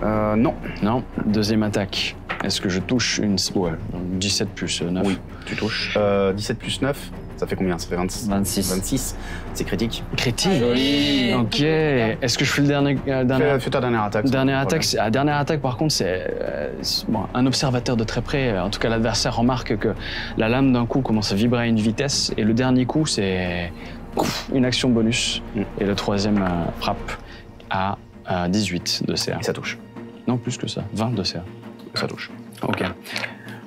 Euh, non. Non. Deuxième attaque. Est-ce que je touche une... Ouais, donc dix-sept plus neuf. Oui, tu touches. Euh, dix-sept plus neuf, ça fait combien? Ça fait vingt-six. vingt-six. C'est critique. Critique? Joli. Ok. Est-ce que je fais le dernier... Euh, dernier... Fais, fais ta dernière attaque. Dernière attaque, la dernière attaque, par contre, c'est... Euh, bon, un observateur de très près, en tout cas l'adversaire, remarque que la lame d'un coup commence à vibrer à une vitesse, et le dernier coup, c'est une action bonus. Mm. Et le troisième euh, frappe à euh, dix-huit de C A. Et ça touche. Non, plus que ça. vingt de C A. Ça touche. Ok.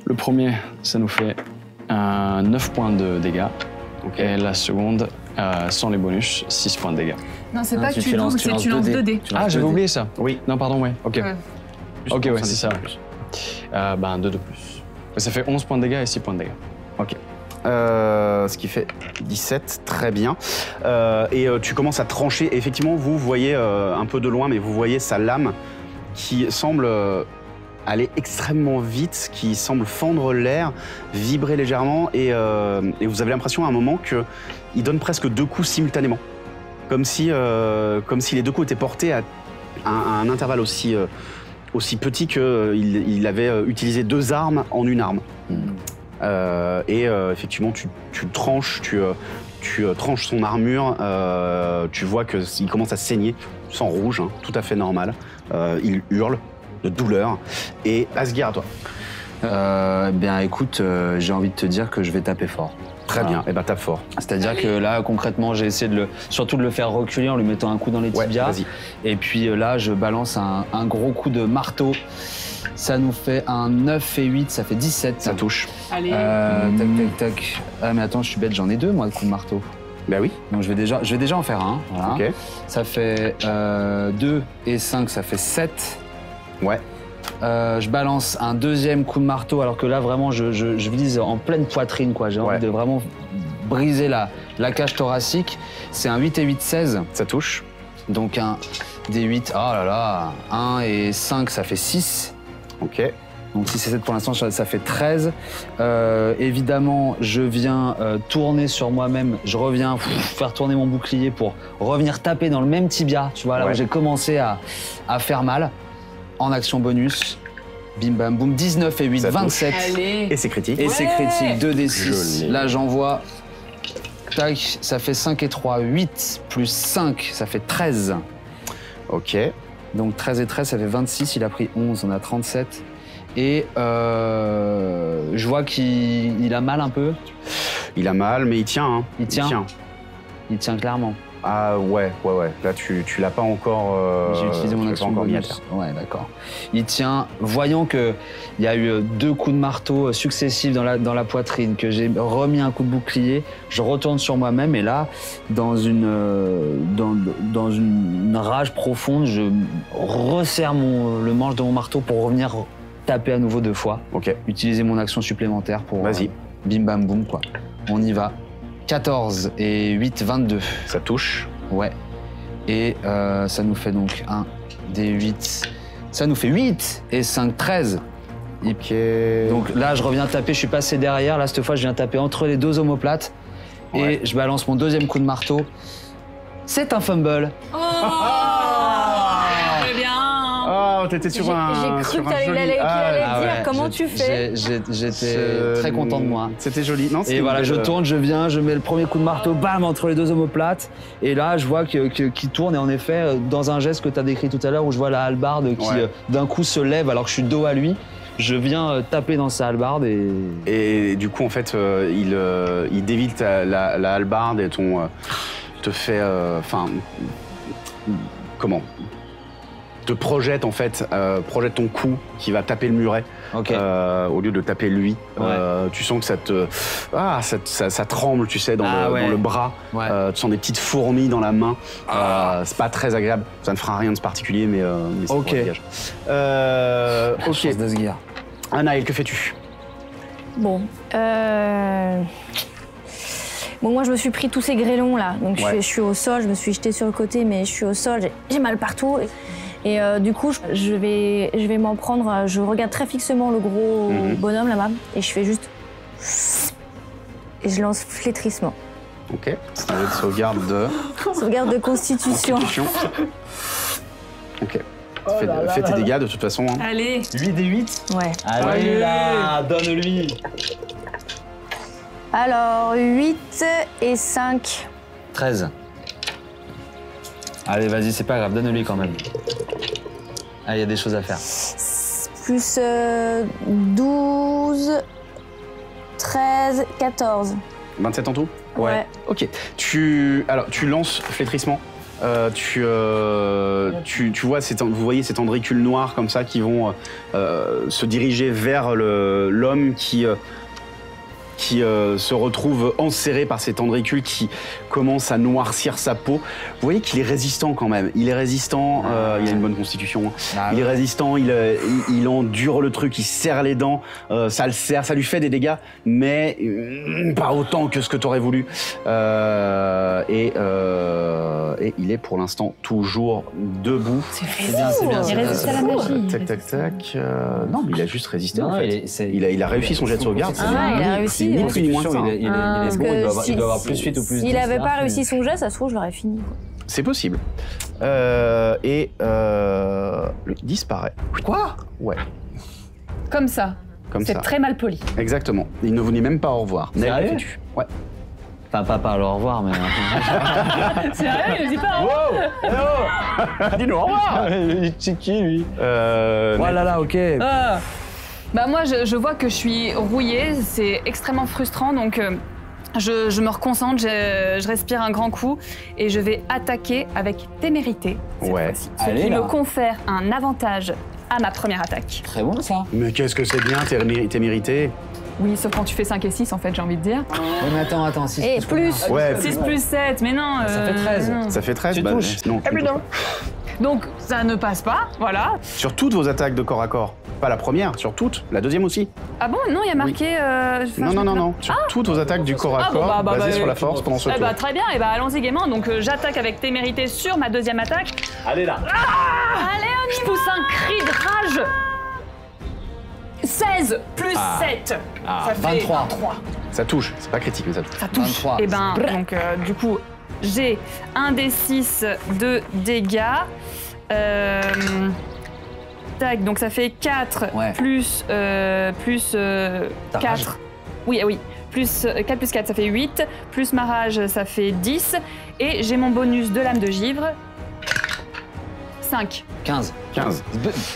Le premier, ça nous fait un neuf points de dégâts. Okay. Et la seconde, euh, sans les bonus, six points de dégâts. Non, c'est ah, pas que tu doubles, c'est que tu lances deux dés. Ah, j'avais oublié ça. Oui. Non, pardon, ouais. Ok. Ouais. Ok, ouais, c'est ça. Euh, ben, deux de plus. Ça fait onze points de dégâts et six points de dégâts. Ok. Euh, ce qui fait dix-sept, très bien. Euh, et euh, tu commences à trancher. Et effectivement, vous voyez euh, un peu de loin, mais vous voyez sa lame qui semble... Euh, aller extrêmement vite, qui semble fendre l'air, vibrer légèrement, et, euh, et vous avez l'impression à un moment qu'il donne presque deux coups simultanément. Comme si, euh, comme si les deux coups étaient portés à un, à un intervalle aussi, euh, aussi petit qu'il il avait utilisé deux armes en une arme. Mmh. Euh, et euh, effectivement, tu, tu tranches, tu, tu euh, tranches son armure, euh, tu vois qu'il commence à saigner, sang rouge, hein, tout à fait normal, euh, il hurle de douleur. Et Asgir, à toi. Euh, bien, écoute, euh, j'ai envie de te dire que je vais taper fort. Très bien, ah. et ben tape fort. C'est-à-dire que là, concrètement, j'ai essayé de le, surtout de le faire reculer en lui mettant un coup dans les tibias. Ouais, et puis là, je balance un, un gros coup de marteau. Ça nous fait un neuf et huit, ça fait dix-sept. Ça touche. Allez. Euh, tac, tac, tac. Ah, mais attends, je suis bête, j'en ai deux, moi, de coups de marteau. Ben oui. Donc je vais déjà, je vais déjà en faire un. Voilà. Okay. Ça fait euh, deux et cinq, ça fait sept. Ouais. Euh, je balance un deuxième coup de marteau, alors que là, vraiment, je, je, je vise en pleine poitrine, quoi. J'ai ouais. envie de vraiment briser la, la cage thoracique. C'est un huit et huit, seize. Ça touche. Donc un D huit, oh là là, un et cinq, ça fait six. Ok. Donc six et sept, pour l'instant, ça fait treize. Euh, évidemment, je viens euh, tourner sur moi-même. Je reviens pff, faire tourner mon bouclier pour revenir taper dans le même tibia, tu vois, là ouais. où j'ai commencé à, à faire mal. En action bonus, bim bam boum, dix-neuf et huit, ça vingt-sept. Et c'est critique. Et ouais. c'est critique, deux D six. Là j'envoie, tac, ça fait cinq et trois, huit plus cinq, ça fait treize. Ok. Donc treize et treize, ça fait vingt-six, il a pris onze, on a trente-sept. Et euh, je vois qu'il a mal un peu. Il a mal, mais il tient. Hein. Il tient. Il tient, il tient clairement. Ah ouais, ouais, ouais. Là, tu, tu l'as pas encore... Euh, J'ai utilisé mon action bonus. Ouais, d'accord. Il tient, voyant qu'il y a eu deux coups de marteau successifs dans la, dans la poitrine, que j'ai remis un coup de bouclier, je retourne sur moi-même et là, dans une, euh, dans, dans une rage profonde, je resserre mon, le manche de mon marteau pour revenir taper à nouveau deux fois. Ok. Utiliser mon action supplémentaire pour... Vas-y. Euh, bim bam boum, quoi. On y va. quatorze et huit, vingt-deux. Ça touche. Ouais. Et euh, ça nous fait donc un des huit. Ça nous fait huit et cinq, treize. Ok. Donc là, je reviens taper, je suis passé derrière. Là, cette fois, je viens taper entre les deux omoplates. Ouais. Et je balance mon deuxième coup de marteau. C'est un fumble. Oh, très bien. Oh, t'étais sur un... J'ai cru que t'allais joli... ah, allait ah, dire ouais. Comment tu fais. J'étais très content de moi. C'était joli. Non, et voilà, je tourne, je viens, je mets le premier coup de marteau, bam, entre les deux omoplates. Et là, je vois qu'il que, qu'il tourne. Et en effet, dans un geste que t'as décrit tout à l'heure, où je vois la hallebarde qui, ouais. d'un coup, se lève alors que je suis dos à lui. Je viens taper dans sa hallebarde et... Et du coup, en fait, euh, il, euh, il dévite la, la hallebarde et ton... Euh, te fait... Enfin... Euh, comment te projette en fait, euh, projette ton coup qui va taper le muret, okay. euh, au lieu de taper lui. Ouais. Euh, tu sens que ça te, ah, ça, ça, ça tremble, tu sais, dans, ah, le, ouais. dans le bras. Ouais. Euh, tu sens des petites fourmis dans la main. Ah. Euh, c'est pas très agréable. Ça ne fera rien de particulier, mais, euh, mais c'est okay. pour euh, la Ok. Ok. Anaël, que fais-tu? Bon. Euh... Bon, moi, je me suis pris tous ces grêlons là, donc ouais. je, je suis au sol. Je me suis jetée sur le côté, mais je suis au sol. J'ai mal partout. Et... Et euh, du coup, je vais, je vais m'en prendre, je regarde très fixement le gros mmh. bonhomme là-bas, et je fais juste... Et je lance flétrissement. Ok, c'est un jeu de sauvegarde de... Sauvegarde de constitution. Constitution. Ok. Oh fais, là fais là tes là dégâts là. De toute façon. Hein. Allez. huit des huit. Ouais. Allez, Allez là, donne-lui. Alors, huit et cinq. treize. Allez, vas-y, c'est pas grave, donne-lui quand même. Ah, il y a des choses à faire. Plus euh, douze, treize, quatorze. vingt-sept en tout? Ouais. ouais. Ok. Tu, alors, tu lances flétrissement. Euh, tu, euh, tu, tu vois, vous voyez ces tendricules noirs comme ça qui vont euh, se diriger vers l'homme qui... Euh, qui euh, se retrouve enserré par ces tendricules qui commencent à noircir sa peau. Vous voyez qu'il est résistant quand même. Il est résistant, euh, il a une bonne constitution. Hein. Il est résistant, il, il, il endure le truc, il serre les dents, euh, ça le serre, ça lui fait des dégâts, mais euh, pas autant que ce que t'aurais voulu. Euh, et, euh, et il est pour l'instant toujours debout. C'est bien, c'est bien. Il résiste à la magie. Tac, tac, tac. Euh, non, mais il a juste résisté non, en fait. Il, il, a, il a réussi son jet de sauvegarde. Ah, il a réussi. Ni plus ni moins. Il est, il est, ah, il est bon, il doit avoir, si, il doit avoir plus huit ou plus dix. S'il n'avait pas réussi son geste, ça se trouve, je l'aurais fini. C'est possible. Euh, et euh, le disparaît. Quoi? Ouais. Comme ça. Comme ça. C'est très mal poli. Exactement. Il ne vous dit même pas au revoir. Nel, tu Ouais. Enfin, pas par le au revoir, mais... C'est vrai, il ne dit pas au revoir. Wow. Oh. Dis-nous au revoir. Il est tiki, lui. Euh... Oh là là, ok. Ah. Bah moi, je, je vois que je suis rouillée, c'est extrêmement frustrant, donc euh, je, je me reconcentre, je, je respire un grand coup et je vais attaquer avec témérité. Ouais. Ce qui me confère un avantage à ma première attaque. Très bon, ça. Mais qu'est-ce que c'est bien, témérité? Oui, sauf quand tu fais cinq et six, en fait, j'ai envie de dire. Oh, mais attends, attends, six et plus. plus. Ouais, six plus sept, mais non. Euh, ça fait treize. Non. Ça fait treize, tu bah, touches. Non, tu non. Donc, ça ne passe pas, voilà. Sur toutes vos attaques de corps à corps? Pas la première, sur toutes, la deuxième aussi. Ah bon? Non, il y a marqué... Oui. Euh, non, non, non, non, sur ah. toutes vos attaques du corps à corps, ah bon, bah, bah, basées bah, bah, sur la force pendant ce tour. Bah, très bien, et bah, allons-y gaiement. Donc euh, j'attaque avec témérité sur ma deuxième attaque. Allez là ah. Allez, on y va. Je pousse un cri de rage. seize plus sept, ah. ça fait vingt-trois. vingt-trois. Ça touche, c'est pas critique, mais ça touche. Ça touche, vingt-trois. Et ben, donc euh, du coup, j'ai un des six de dégâts. Euh... Donc ça fait quatre ouais. plus, euh, plus euh, quatre. Rage. Oui, oui. Plus, quatre plus quatre, ça fait huit. Plus ma rage, ça fait dix. Et j'ai mon bonus de lame de givre. cinq. quinze. quinze.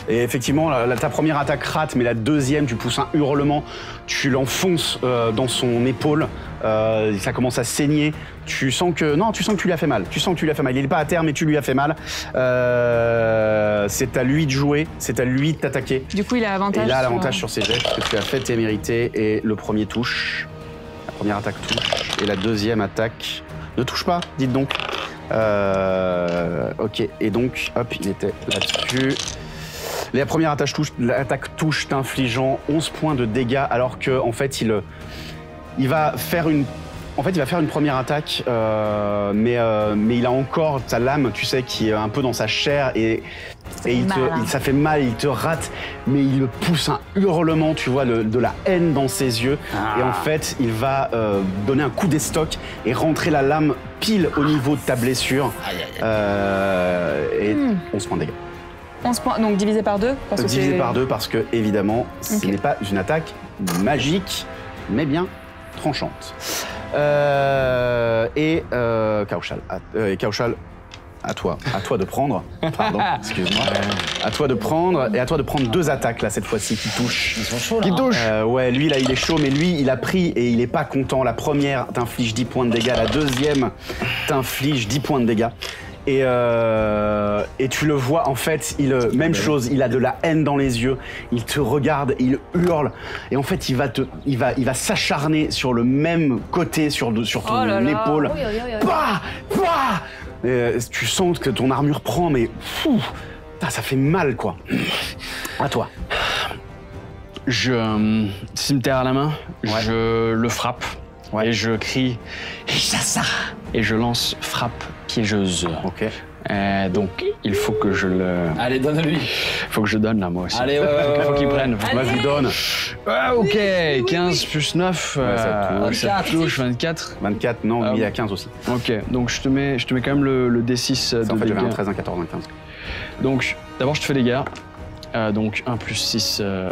Et effectivement, la, la, ta première attaque rate, mais la deuxième, tu pousses un hurlement, tu l'enfonces euh, dans son épaule, euh, ça commence à saigner. Tu sens que... Non, tu sens que tu lui as fait mal. Tu sens que tu lui as fait mal. Il n'est pas à terre, mais tu lui as fait mal. Euh, c'est à lui de jouer, c'est à lui de t'attaquer. Du coup, il a avantage. Et il a l'avantage sur... sur ses jets, parce que tu as fait tes mérités. Et le premier touche. La première attaque touche. Et la deuxième attaque... Ne touche pas, dites donc. Euh, ok, et donc, hop, il était là-dessus. La première attaque touche, l'attaque touche t'infligeant onze points de dégâts, alors que en fait, il, il va faire une... En fait, il va faire une première attaque, euh, mais, euh, mais il a encore sa lame, tu sais, qui est un peu dans sa chair, et, et il te, il, ça fait mal, il te rate, mais il pousse un hurlement, tu vois, le, de la haine dans ses yeux, ah. Et en fait, il va euh, donner un coup d'estoc et rentrer la lame pile au niveau de ta blessure, euh, et hmm. onze points de dégâts. onze points, donc divisé par deux parce que Divisé par deux parce que, évidemment, okay. Ce n'est pas une attaque magique, mais bien tranchante. Euh, et euh, Kochal, à, euh, Kochal, à toi, à toi de prendre. Pardon, excuse-moi. À toi de prendre et à toi de prendre deux attaques là cette fois-ci qui touchent. Ils sont chauds là. Qui touchent. Euh, ouais, lui là il est chaud, mais lui il a pris et il est pas content. La première t'inflige dix points de dégâts, la deuxième t'inflige dix points de dégâts. Et, euh, et tu le vois, en fait, il, même chose, il a de la haine dans les yeux, il te regarde, il hurle, et en fait, il va, te, il va, il va s'acharner sur le même côté, sur, de, sur ton oh épaule. Oui, oui, oui, oui. Bah, bah et tu sens que ton armure prend, mais fou, ça fait mal, quoi. À toi. Je, euh, cimetière à la main, ouais. Je le frappe, ouais. Et je crie, et ça, et je lance frappe. Piégeuse. Ok. Euh, donc, il faut que je le... Allez, donne-lui. Il faut que je donne, là, moi aussi. Allez, ouais, ouais, il faut qu'il prenne. Moi, je lui donne. Ah, ok, oui, oui. quinze plus neuf, ouais, euh, ça touche, vingt-quatre. vingt-quatre, non, ah, il y a quinze aussi. Ok, donc je te mets, je te mets quand même le, le D six de dégâts. En fait, j'avais un treize, un quatorze, un quinze. Donc, d'abord, je te fais des dégâts. Euh, donc, un plus six, euh,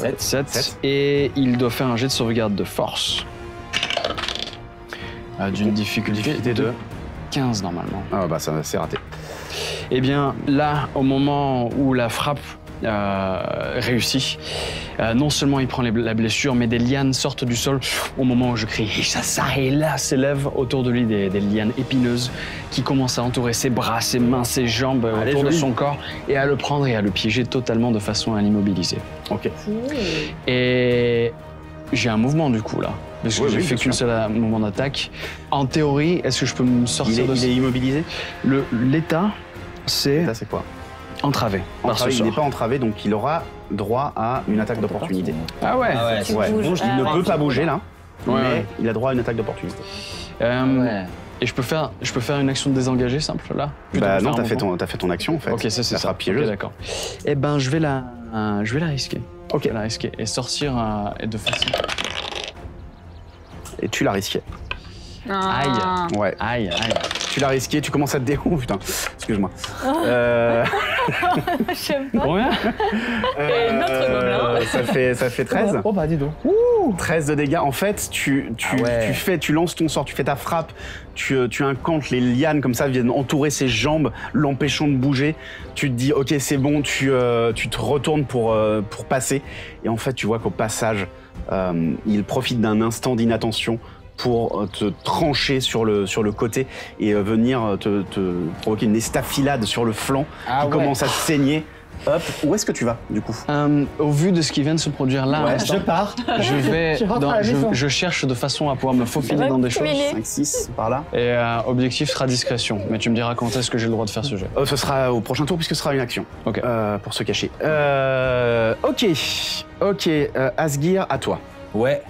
sept. sept. sept. Et il doit faire un jet de sauvegarde de force. Euh, D'une difficulté de... deux. quinze normalement. Ah bah ça c'est raté. Eh bien là, au moment où la frappe euh, réussit, euh, non seulement il prend les, la blessure, mais des lianes sortent du sol au moment où je crie « ça, ça !» Et là s'élèvent autour de lui des, des lianes épineuses qui commencent à entourer ses bras, ses mains, ses jambes Allez, autour de son corps et à le prendre et à le piéger totalement de façon à l'immobiliser. Ok. Oui. Et j'ai un mouvement du coup là. Parce que oui, j'ai oui, fait qu'une seule moment d'attaque. En théorie, est-ce que je peux me sortir de... Il est, il est immobilisé. L'état, c'est... L'état, c'est quoi? Entravé. Entravé, il n'est pas entravé, donc il aura droit à une attaque d'opportunité. Ah ouais, ah ouais. ouais. Il, bouge, il ne ah, peut pas bouger, là, ouais, mais ouais. il a droit à une attaque d'opportunité. Euh, ouais. Et je peux, faire, je peux faire une action de désengager simple, là? Bah non, t'as fait, fait ton action, en fait. Ok, ça, c'est ça. Piégeuse. Okay, d'accord. Eh ben, je vais la, euh, je vais la risquer. Ok. Je vais la risquer et sortir euh, de façon... Et tu l'as risqué. Ah. Aïe. Ouais. Aïe, aïe. Tu l'as risqué, tu commences à te dé... Oh, putain, excuse-moi. Oh. Euh... Je sais pas. Combien euh... Notre gobelin. Ça fait, ça fait treize. Oh bah dis donc. Ouh. treize de dégâts. En fait, tu, tu, ah ouais. tu, fais, tu lances ton sort, tu fais ta frappe, tu, tu incantes, les lianes comme ça viennent entourer ses jambes, l'empêchant de bouger. Tu te dis, ok, c'est bon, tu, euh, tu te retournes pour, euh, pour passer. Et en fait, tu vois qu'au passage, Euh, il profite d'un instant d'inattention pour te trancher sur le, sur le côté et euh, venir te, te provoquer une estafilade sur le flanc ah qui ouais. commence à saigner. Hop, où est-ce que tu vas du coup? euh, Au vu de ce qui vient de se produire là, ouais, je pars, je, vais je, dans, je, je cherche de façon à pouvoir me faufiler dans des choses. cinq, six, par là. Et euh, objectif sera discrétion, mais tu me diras quand est-ce que j'ai le droit de faire ce jeu. Euh, ce sera au prochain tour puisque ce sera une action, okay. euh, pour se cacher. Euh, ok, ok, euh, Asgir, à toi. Ouais.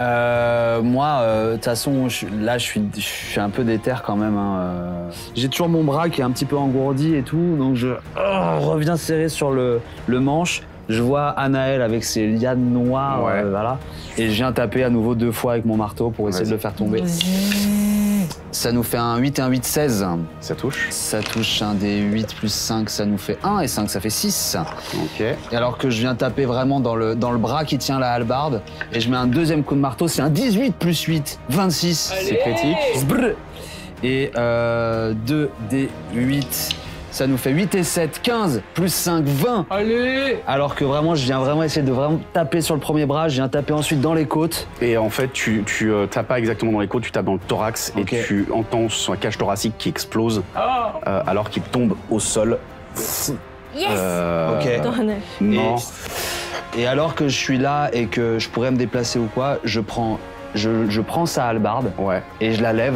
Euh, moi, de euh, toute façon, je, là, je suis, je suis un peu déter quand même. Hein, euh... J'ai toujours mon bras qui est un petit peu engourdi et tout, donc je oh, reviens serré sur le, le manche. Je vois Anaël avec ses lianes noires, ouais. euh, voilà, et je viens taper à nouveau deux fois avec mon marteau pour essayer de le faire tomber. Ça nous fait un huit et un huit, seize. Ça touche. Ça touche un des huit plus cinq, ça nous fait un, et cinq, ça fait six. Ok. Et alors que je viens taper vraiment dans le, dans le bras qui tient la hallebarde, et je mets un deuxième coup de marteau, c'est un dix-huit plus huit, vingt-six. C'est critique. Et euh, deux des huit ça nous fait huit et sept, quinze, plus cinq, vingt. Allez! Alors que vraiment, je viens vraiment essayer de vraiment taper sur le premier bras, je viens taper ensuite dans les côtes. Et en fait, tu, tu euh, tapes pas exactement dans les côtes, tu tapes dans le thorax, okay. Et tu entends son cage thoracique qui explose, oh. euh, alors qu'il tombe au sol. Yes! Euh, ok. Non. Et, et alors que je suis là et que je pourrais me déplacer ou quoi, je prends, je, je prends sa hallebarde, ouais. Et je la lève.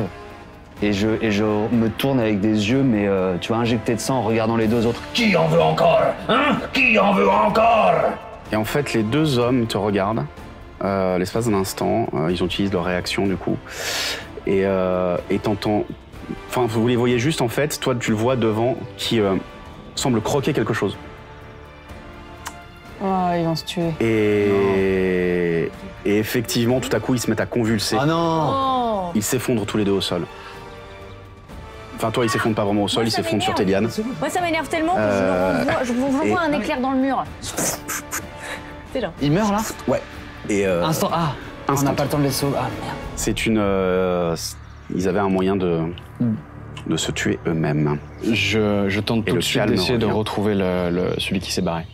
Et je, et je me tourne avec des yeux, mais euh, tu vois, injecté de sang en regardant les deux autres. Qui en veut encore? Hein? Qui en veut encore? Et en fait, les deux hommes te regardent. Euh, L'espace d'un instant, euh, ils utilisent leur réaction, du coup. Et euh, t'entends... Enfin, vous les voyez juste, en fait. Toi, tu le vois devant, qui euh, semble croquer quelque chose. Oh, ils vont se tuer. Et... et effectivement, tout à coup, ils se mettent à convulser. Ah non! Oh. Ils s'effondrent tous les deux au sol. Enfin, toi, il s'effondre pas vraiment au sol, il s'effondre sur tes lianes. Moi, ça m'énerve tellement que euh... je vous vois, vois un éclair dans le mur. C'est là. Il meurt, là? Ouais. Et euh... Instant. Ah, Instant. On n'a pas le temps de les sauver. Ah, merde. C'est une... Euh... Ils avaient un moyen de... Mm. de se tuer eux-mêmes. Je, je tente et tout de suite d'essayer de retrouver le, le, celui qui s'est barré.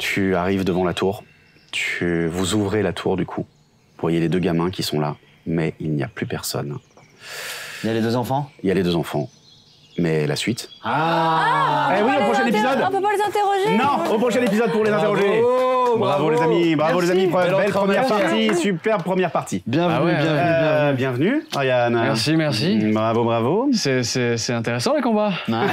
Tu arrives devant la tour. Tu... Vous ouvrez la tour, du coup. Vous voyez les deux gamins qui sont là, mais il n'y a plus personne. Il y a les deux enfants? Il y a les deux enfants. Mais la suite? Ah, ah eh oui, au prochain épisode. On peut pas les interroger? Non, au prochain épisode pour les bravo, interroger. Bravo, bravo les amis, bravo merci. Les amis. Belle, belle première partie, bien. Superbe première partie. Bienvenue, ah ouais, bienvenue, euh, bienvenue. bienvenue. Ryan. Merci, merci. Bravo, bravo. C'est intéressant les combats. là,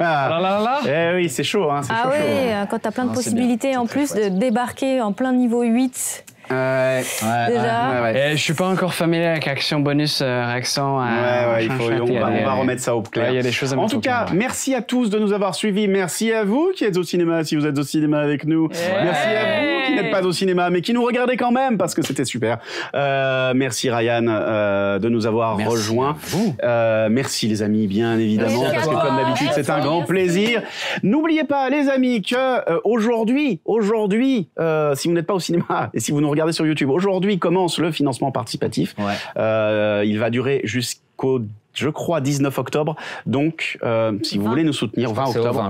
là, là, là. Eh oui, c'est chaud, hein, c'est ah chaud. Ah oui, chaud. Quand t'as plein de ah, possibilités en plus de débarquer en plein niveau huit. Ouais, ouais, déjà. Ouais, ouais. Et je suis pas encore familier avec action bonus, euh, réaction. Euh, ouais, ouais, il faut, on, va, on va remettre ça au clair. Ouais, y a des choses à en tout cas, clair. Merci à tous de nous avoir suivis. Merci à vous qui êtes au cinéma, si vous êtes au cinéma avec nous. Ouais. Merci à vous qui n'êtes pas au cinéma, mais qui nous regardez quand même parce que c'était super. Euh, merci Ryan euh, de nous avoir merci rejoints. Euh, merci les amis, bien évidemment, merci parce que comme d'habitude, c'est un grand merci. plaisir. N'oubliez pas les amis que euh, aujourd'hui, aujourd'hui, euh, si vous n'êtes pas au cinéma et si vous nous regardez sur YouTube. Aujourd'hui commence le financement participatif. Ouais. Euh, il va durer jusqu'au, je crois, dix-neuf octobre. Donc, euh, si vous voulez nous soutenir, vingt octobre.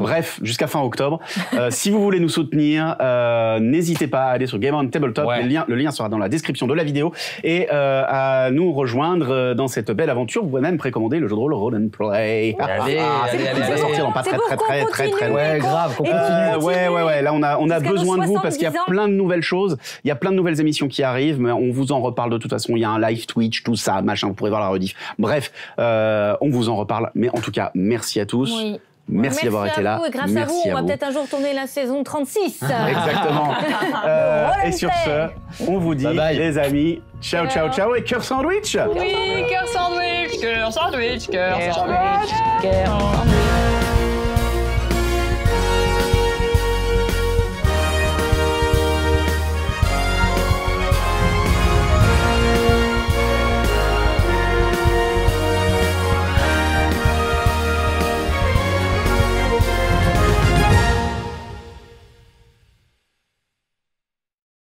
Bref, jusqu'à fin octobre. euh, si vous voulez nous soutenir, euh, n'hésitez pas à aller sur Game on Tabletop. Ouais. Le lien, le lien sera dans la description de la vidéo. Et euh, à nous rejoindre dans cette belle aventure. Vous pouvez même précommander le jeu de rôle Rôle'n Play. Ouais, allez, ah, allez, allez, allez. Sortir dans pas très, très, très, très, très loin. Ouais, grave, qu'on continue. Euh, ouais, ouais, ouais. Là, on a, on a besoin de vous parce qu'il y a plein de nouvelles choses. Il y a plein de nouvelles émissions qui arrivent. Mais on vous en reparle de toute façon. Il y a un live Twitch, tout ça, machin. Vous pourrez voir la rediff. Bref, euh, on vous en reparle. Mais en tout cas, merci à tous. Oui. Merci, merci d'avoir été là. Et grâce merci à vous, on va peut-être un jour tourner la saison trente-six. Exactement. euh, et sur ce, on vous dit, bye bye. Les amis, ciao, ciao, ciao et cœur sandwich. Oui, cœur sandwich, cœur sandwich, cœur sandwich, cœur sandwich.